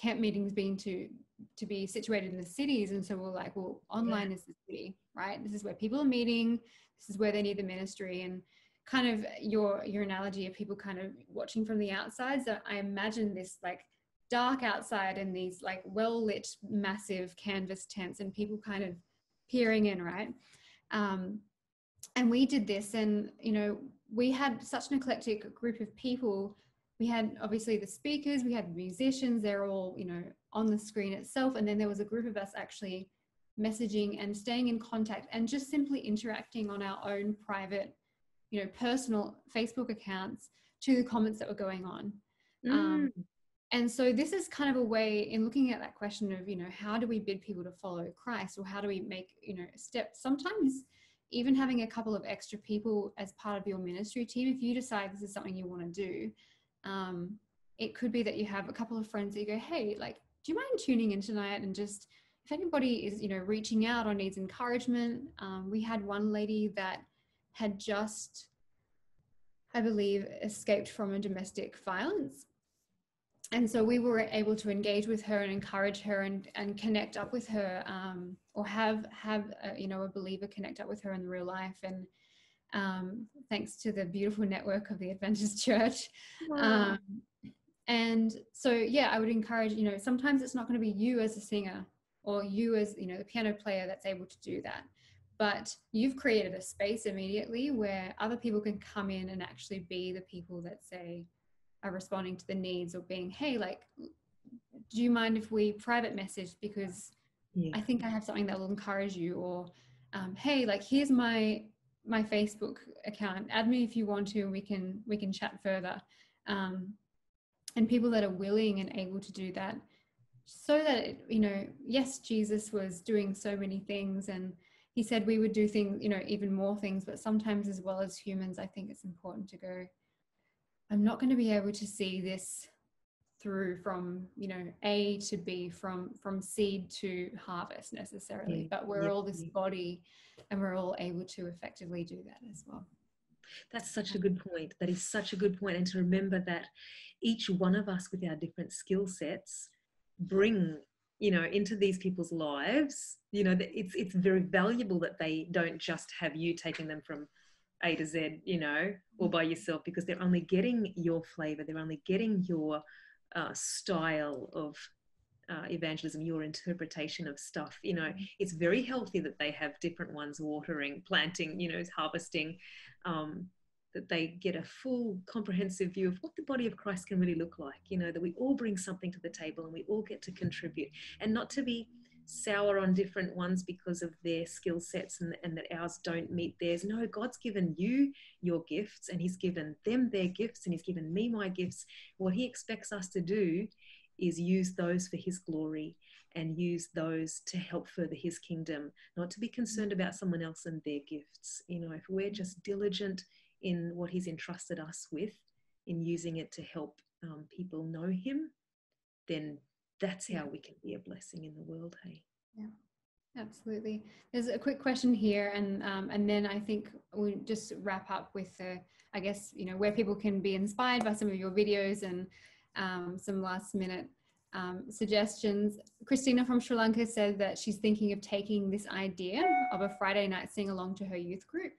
camp meetings being to, to be situated in the cities. And so we're like, well, online yeah. is the city, right? This is where people are meeting. This is where they need the ministry. And kind of your, your analogy of people kind of watching from the outside. So I imagine this like dark outside and these like well-lit, massive canvas tents and people kind of peering in, right? Um, and we did this, and, you know, we had such an eclectic group of people. We had obviously the speakers, we had musicians, they're all, you know, on the screen itself. And then there was a group of us actually messaging and staying in contact and just simply interacting on our own private, you know, personal Facebook accounts to the comments that were going on. Mm. Um, and so this is kind of a way in looking at that question of, you know, how do we bid people to follow Christ, or how do we make, you know, steps? Sometimes even having a couple of extra people as part of your ministry team, if you decide this is something you want to do, um, it could be that you have a couple of friends that you go, hey, like, do you mind tuning in tonight? And just, if anybody is, you know, reaching out or needs encouragement, um, we had one lady that had just, I believe, escaped from a domestic violence. And so we were able to engage with her and encourage her and, and connect up with her, um, or have, have a, you know, a believer connect up with her in real life. And um, thanks to the beautiful network of the Adventist Church. Wow. Um, and so, yeah, I would encourage, you know, sometimes it's not going to be you as a singer or you as, you know, the piano player that's able to do that. But you've created a space immediately where other people can come in and actually be the people that say, are responding to the needs, or being, hey, like, do you mind if we private message, because yeah. I think I have something that will encourage you, or um, hey, like, here's my my Facebook account, add me if you want to, and we can we can chat further. Um, and people that are willing and able to do that, so that, you know, yes, Jesus was doing so many things, and he said we would do things, you know, even more things, but sometimes as well as humans, I think it's important to go, I'm not going to be able to see this through from, you know, A to B, from, from seed to harvest necessarily, yeah, but we're yeah, all this yeah. body, and we're all able to effectively do that as well. That's such a good point. That is such a good point. And to remember that each one of us with our different skill sets bring, you know, into these people's lives, you know, it's, it's very valuable that they don't just have you taking them from A to Z, you know, or by yourself, because they're only getting your flavor, they're only getting your uh, style of uh, evangelism, your interpretation of stuff, you know. It's very healthy that they have different ones, watering, planting, you know, harvesting, um, that they get a full comprehensive view of what the body of Christ can really look like, you know, that we all bring something to the table and we all get to contribute, and not to be sour on different ones because of their skill sets and, and that ours don't meet theirs. No, God's given you your gifts, and he's given them their gifts, and he's given me my gifts. What he expects us to do is use those for his glory and use those to help further his kingdom, not to be concerned about someone else and their gifts. You know, if we're just diligent in what he's entrusted us with, in using it to help um, people know him, then that's how we can be a blessing in the world, hey? Yeah, absolutely. There's a quick question here, and um, and then I think we'll just wrap up with, uh, I guess, you know, where people can be inspired by some of your videos and um, some last minute um, suggestions. Christina from Sri Lanka said that she's thinking of taking this idea of a Friday night sing along to her youth group.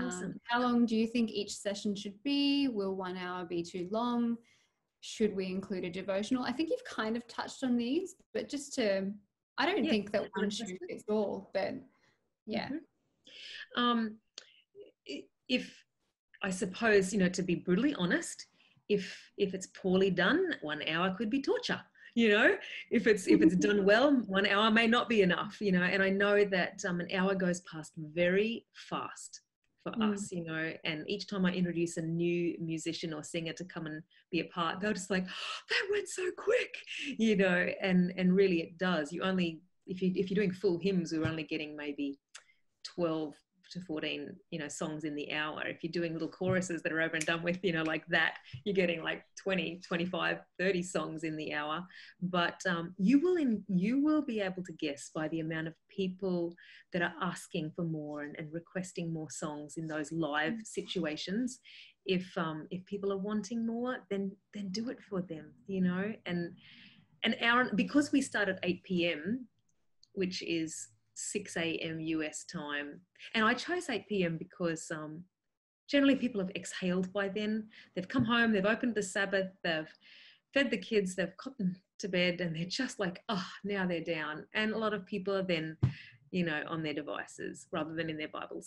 Awesome. Um, how long do you think each session should be? Will one hour be too long? Should we include a devotional? I think you've kind of touched on these, but just to, I don't yeah, think that one should fits all, but yeah. Mm-hmm. Um, if, I suppose, you know, to be brutally honest, if if it's poorly done, one hour could be torture, you know? If it's, if it's done well, one hour may not be enough, you know? And I know that um, an hour goes past very fast for mm. us, you know. And each time I introduce a new musician or singer to come and be a part, they're just like, oh, that went so quick, you know. And and really it does. You only, if you if you're doing full hymns, we're only getting maybe twelve to fourteen, you know, songs in the hour. If you're doing little choruses that are over and done with, you know, like that, you're getting like twenty, twenty-five, thirty songs in the hour. But um, you will in, you will be able to guess by the amount of people that are asking for more and, and requesting more songs in those live situations. If um, if people are wanting more, then then do it for them, you know. And an hour, because we start at eight p m, which is six a m U S time. And I chose eight p m because um, generally people have exhaled by then. They've come home, they've opened the Sabbath, they've fed the kids, they've got them to bed, and they're just like, oh, now they're down. And a lot of people are then, you know, on their devices rather than in their Bibles,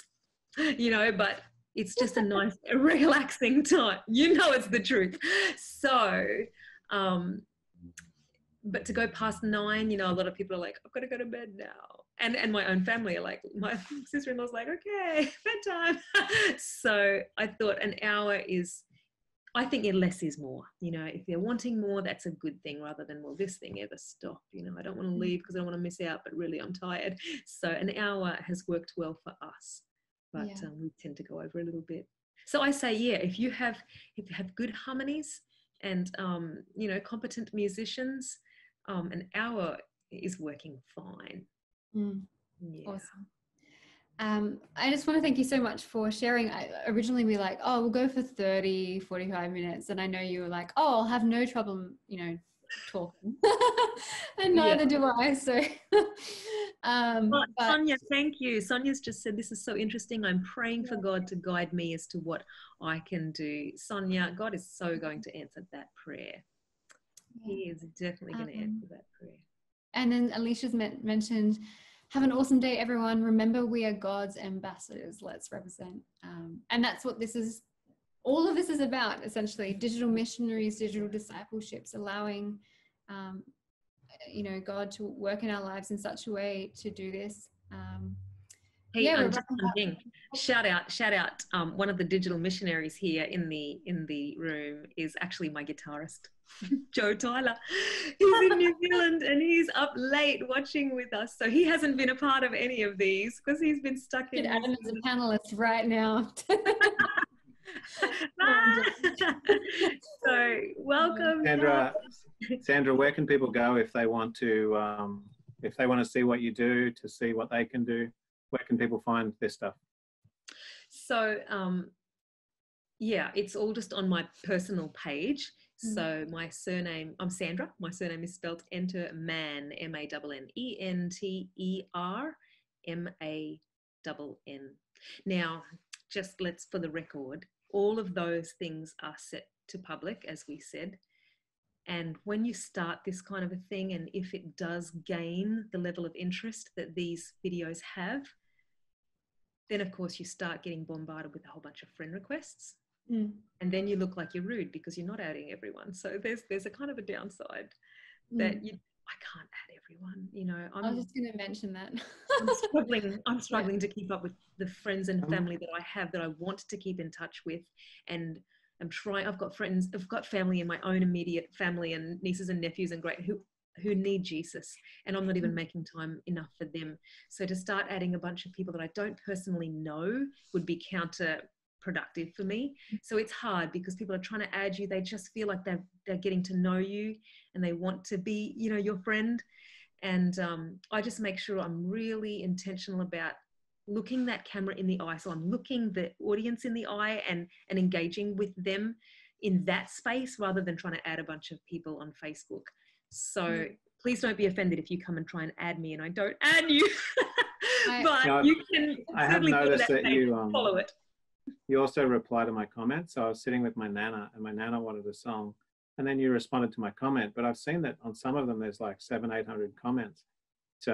you know, but it's just a nice, relaxing time. You know, it's the truth. So, um, but to go past nine, you know, a lot of people are like, I've got to go to bed now. And and my own family are like, my sister-in-law's like, okay, bedtime. So I thought an hour is, I think less is more. You know, if they're wanting more, that's a good thing rather than, well, this thing ever stop. You know, I don't want to leave because I don't want to miss out, but really I'm tired. So an hour has worked well for us, but yeah. um, we tend to go over a little bit. So I say, yeah, if you have, if you have good harmonies and, um, you know, competent musicians, Um, an hour is working fine. Mm. Yeah. Awesome. Um, I just want to thank you so much for sharing. I, originally we were like, oh, we'll go for thirty, forty-five minutes. And I know you were like, oh, I'll have no trouble, you know, talking. And neither yeah. do I. So, um, well, but... Sonia, thank you. Sonia's just said, this is so interesting. I'm praying for God to guide me as to what I can do. Sonia, God is so going to answer that prayer. He is definitely going to um, answer that prayer. And then Alicia's met, mentioned, have an awesome day, everyone. Remember, we are God's ambassadors. Let's represent. Um, and that's what this is. All of this is about, essentially, digital missionaries, digital discipleships, allowing, um, you know, God to work in our lives in such a way to do this. Um, Hey, yeah, I'm just thinking, shout out, shout out. Um, one of the digital missionaries here in the in the room is actually my guitarist, Joe Tyler. He's in New Zealand and he's up late watching with us. So he hasn't been a part of any of these because he's been stuck in. Adam is a panelist right now. So welcome, Sandra. Sandra, where can people go if they want to um, if they want to see what you do, to see what they can do? Where can people find this stuff? So, um, yeah, it's all just on my personal page. Mm-hmm. So my surname, I'm Sandra. My surname is spelled Entermann, M A N N E N T E R M A N N. Now, just let's, for the record, all of those things are set to public, as we said. And when you start this kind of a thing, and if it does gain the level of interest that these videos have, then of course you start getting bombarded with a whole bunch of friend requests. Mm. And then you look like you're rude because you're not outing everyone. So there's there's a kind of a downside mm. that you, I can't add everyone, you know. I'm, I was just going to mention that. I'm struggling, I'm struggling yeah. to keep up with the friends and family that I have that I want to keep in touch with. And I'm trying, I've got friends, I've got family in my own immediate family and nieces and nephews and great who, who need Jesus, and I'm not even making time enough for them. So to start adding a bunch of people that I don't personally know would be counterproductive for me. So it's hard because people are trying to add you. They just feel like they're, they're getting to know you and they want to be, you know, your friend. And um, I just make sure I'm really intentional about looking that camera in the eye. So I'm looking the audience in the eye and, and engaging with them in that space rather than trying to add a bunch of people on Facebook. So mm-hmm. please don't be offended if you come and try and add me and I don't add you. But no, you can I certainly have noticed that, that you, um, follow it. You also reply to my comment. So I was sitting with my Nana and my Nana wanted a song and then you responded to my comment. But I've seen that on some of them there's like seven, eight hundred comments. So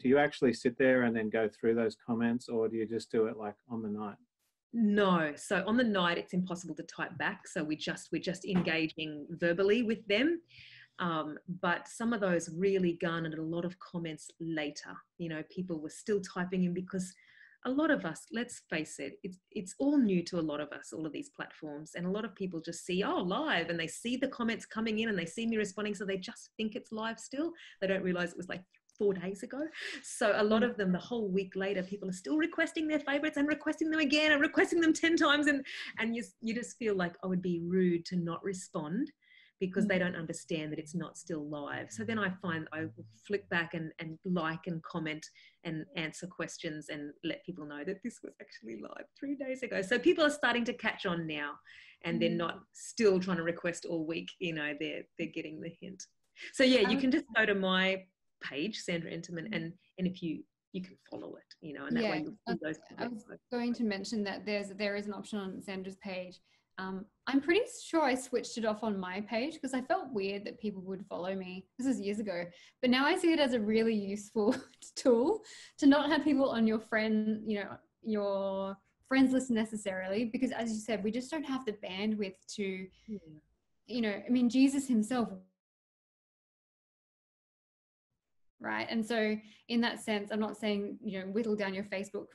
do you actually sit there and then go through those comments or do you just do it like on the night? No. So on the night, it's impossible to type back. So we just, we're just engaging verbally with them. Um, but some of those really garnered a lot of comments later. You know, people were still typing in because a lot of us, let's face it, it's, it's all new to a lot of us, all of these platforms. And a lot of people just see, oh, live, and they see the comments coming in and they see me responding. So they just think it's live still. They don't realize it was like four days ago. So a lot of them, the whole week later, people are still requesting their favorites and requesting them again and requesting them ten times. And, and you, you just feel like, oh, it would be rude to not respond, because they don't understand that it's not still live. So then I find I flick back and, and like and comment and answer questions and let people know that this was actually live three days ago. So people are starting to catch on now, and they're not still trying to request all week. You know, they're, they're getting the hint. So yeah, you can just go to my page, Sandra Entermann, and, and if you, you can follow it, you know, and that yeah, way you'll see those comments. I was going to mention that there's, there is an option on Sandra's page. Um, I'm pretty sure I switched it off on my page because I felt weird that people would follow me. This is years ago, but now I see it as a really useful tool to not have people on your friend, you know, your friends list necessarily, because as you said, we just don't have the bandwidth to, yeah. you know, I mean, Jesus himself, right? And so in that sense, I'm not saying, you know, whittle down your Facebook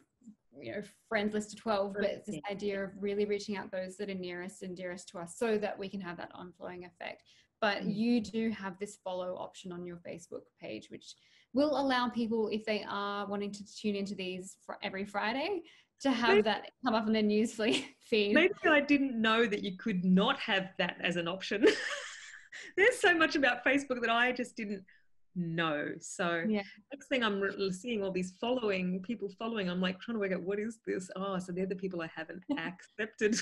you know, friends list to twelve, but it's this idea of really reaching out those that are nearest and dearest to us so that we can have that ongoing effect. But you do have this follow option on your Facebook page, which will allow people, if they are wanting to tune into these for every Friday, to have maybe, that come up on their news feed. Maybe I didn't know that you could not have that as an option. There's so much about Facebook that I just didn't no so yeah. Next thing I'm seeing all these following people following, I'm like trying to work out what is this. Oh, so they're the people I haven't accepted.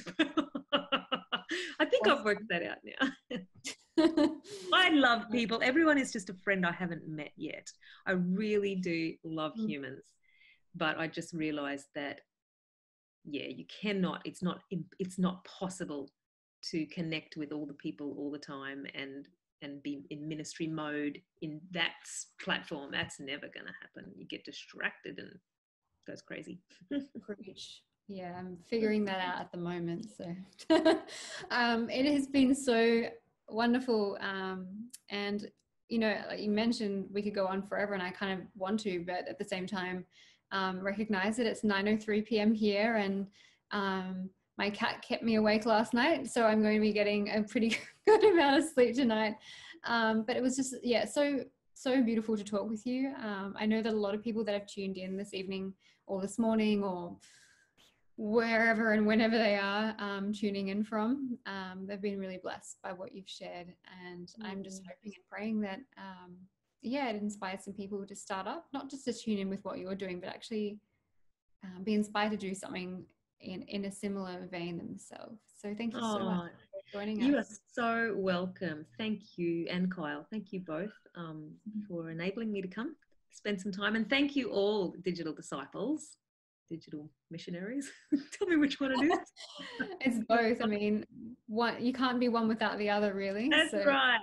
I think awesome. I've worked that out now. I love people. Everyone is just a friend I haven't met yet. I really do love mm. humans, but I just realized that yeah, you cannot, it's not it's not possible to connect with all the people all the time and and be in ministry mode in that platform. That's never going to happen. You get distracted and it goes crazy. Yeah, I'm figuring that out at the moment. So um, it has been so wonderful. Um, and, you know, like you mentioned, we could go on forever and I kind of want to, but at the same time, um, recognize that it's nine oh three p m here and um, my cat kept me awake last night. So I'm going to be getting a pretty good amount of sleep tonight. Um, but it was just, yeah, so, so beautiful to talk with you. Um, I know that a lot of people that have tuned in this evening or this morning or wherever and whenever they are um, tuning in from, um, they've been really blessed by what you've shared. And mm-hmm. I'm just hoping and praying that, um, yeah, it inspires some people to start up, not just to tune in with what you're doing, but actually um, be inspired to do something in, in a similar vein themselves. So thank you so oh, much for joining you us. You are so welcome. Thank you, and Kyle, thank you both um, for enabling me to come spend some time. And thank you all, digital disciples, digital missionaries. Tell me which one it is. It's both. I mean, one, you can't be one without the other, really. That's so. Right.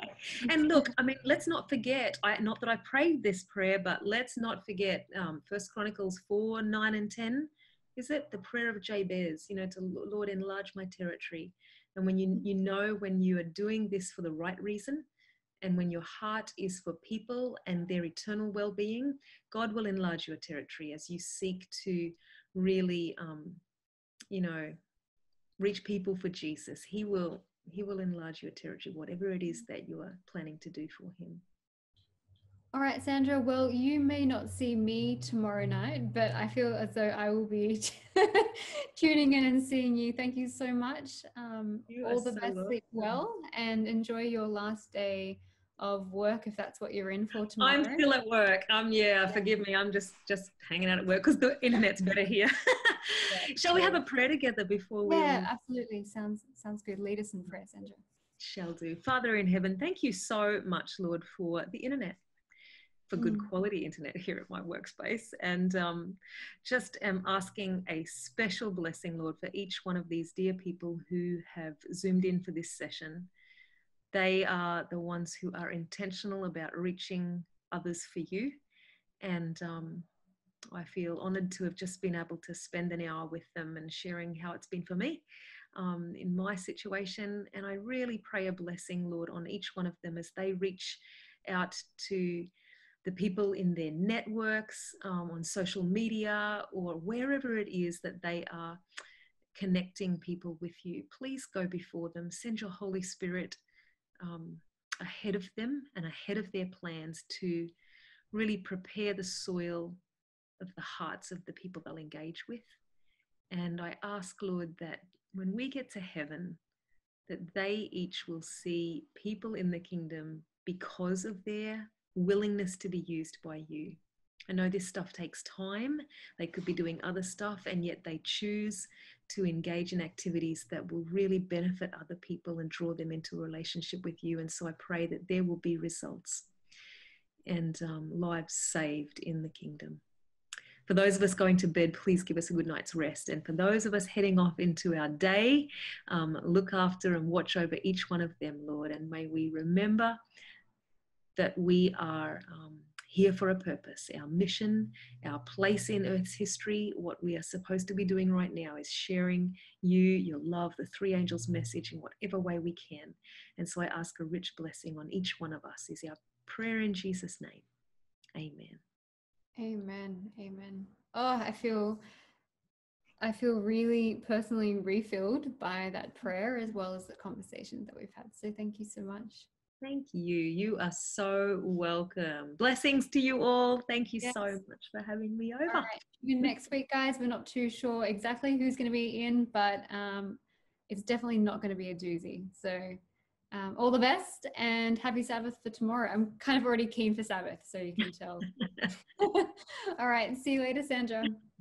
And look, I mean, let's not forget, I, not that I prayed this prayer, but let's not forget um, First Chronicles four, nine and ten. Is it the prayer of Jabez, you know, to Lord, enlarge my territory. And when you, you know, when you are doing this for the right reason, and when your heart is for people and their eternal well-being, God will enlarge your territory as you seek to really, um, you know, reach people for Jesus. He will, he will enlarge your territory, whatever it is that you are planning to do for him. All right, Sandra, well, you may not see me tomorrow night, but I feel as though I will be tuning in and seeing you. Thank you so much. Um, you all the so best, welcome. Sleep well, and enjoy your last day of work if that's what you're in for tomorrow. I'm still at work. Um, yeah, yeah. Forgive me. I'm just, just hanging out at work because the internet's better here. Yeah, shall we have a prayer together before we... Yeah, absolutely. Sounds, sounds good. Lead us in prayer, Sandra. Shall do. Father in heaven, thank you so much, Lord, for the internet. For good quality internet here at my workspace, and um, just am asking a special blessing, Lord, for each one of these dear people who have zoomed in for this session. They are the ones who are intentional about reaching others for you, and um, I feel honored to have just been able to spend an hour with them and sharing how it's been for me um, in my situation. And I really pray a blessing, Lord, on each one of them as they reach out to the people in their networks, um, on social media, or wherever it is that they are connecting people with you. Please go before them. Send your Holy Spirit um, ahead of them and ahead of their plans to really prepare the soil of the hearts of the people they'll engage with. And I ask, Lord, that when we get to heaven, that they each will see people in the kingdom because of their willingness to be used by you. I know this stuff takes time. They could be doing other stuff, and yet they choose to engage in activities that will really benefit other people and draw them into a relationship with you. And so I pray that there will be results and um, lives saved in the kingdom. For those of us going to bed, please give us a good night's rest. And for those of us heading off into our day, um, look after and watch over each one of them, Lord. And may we remember that we are um, here for a purpose. Our mission, our place in Earth's history, what we are supposed to be doing right now is sharing you, your love, the three angels' message in whatever way we can. And so I ask a rich blessing on each one of us, is our prayer in Jesus' name. Amen. Amen. Amen. Oh, I feel, I feel really personally refilled by that prayer as well as the conversations that we've had. So thank you so much. Thank you. You are so welcome. Blessings to you all. Thank you yes. so much for having me over. All right. Even next week, guys, we're not too sure exactly who's going to be in, but um, it's definitely not going to be a doozy. So Um, all the best and happy Sabbath for tomorrow. I'm kind of already keen for Sabbath, so you can tell. All right. See you later, Sandra.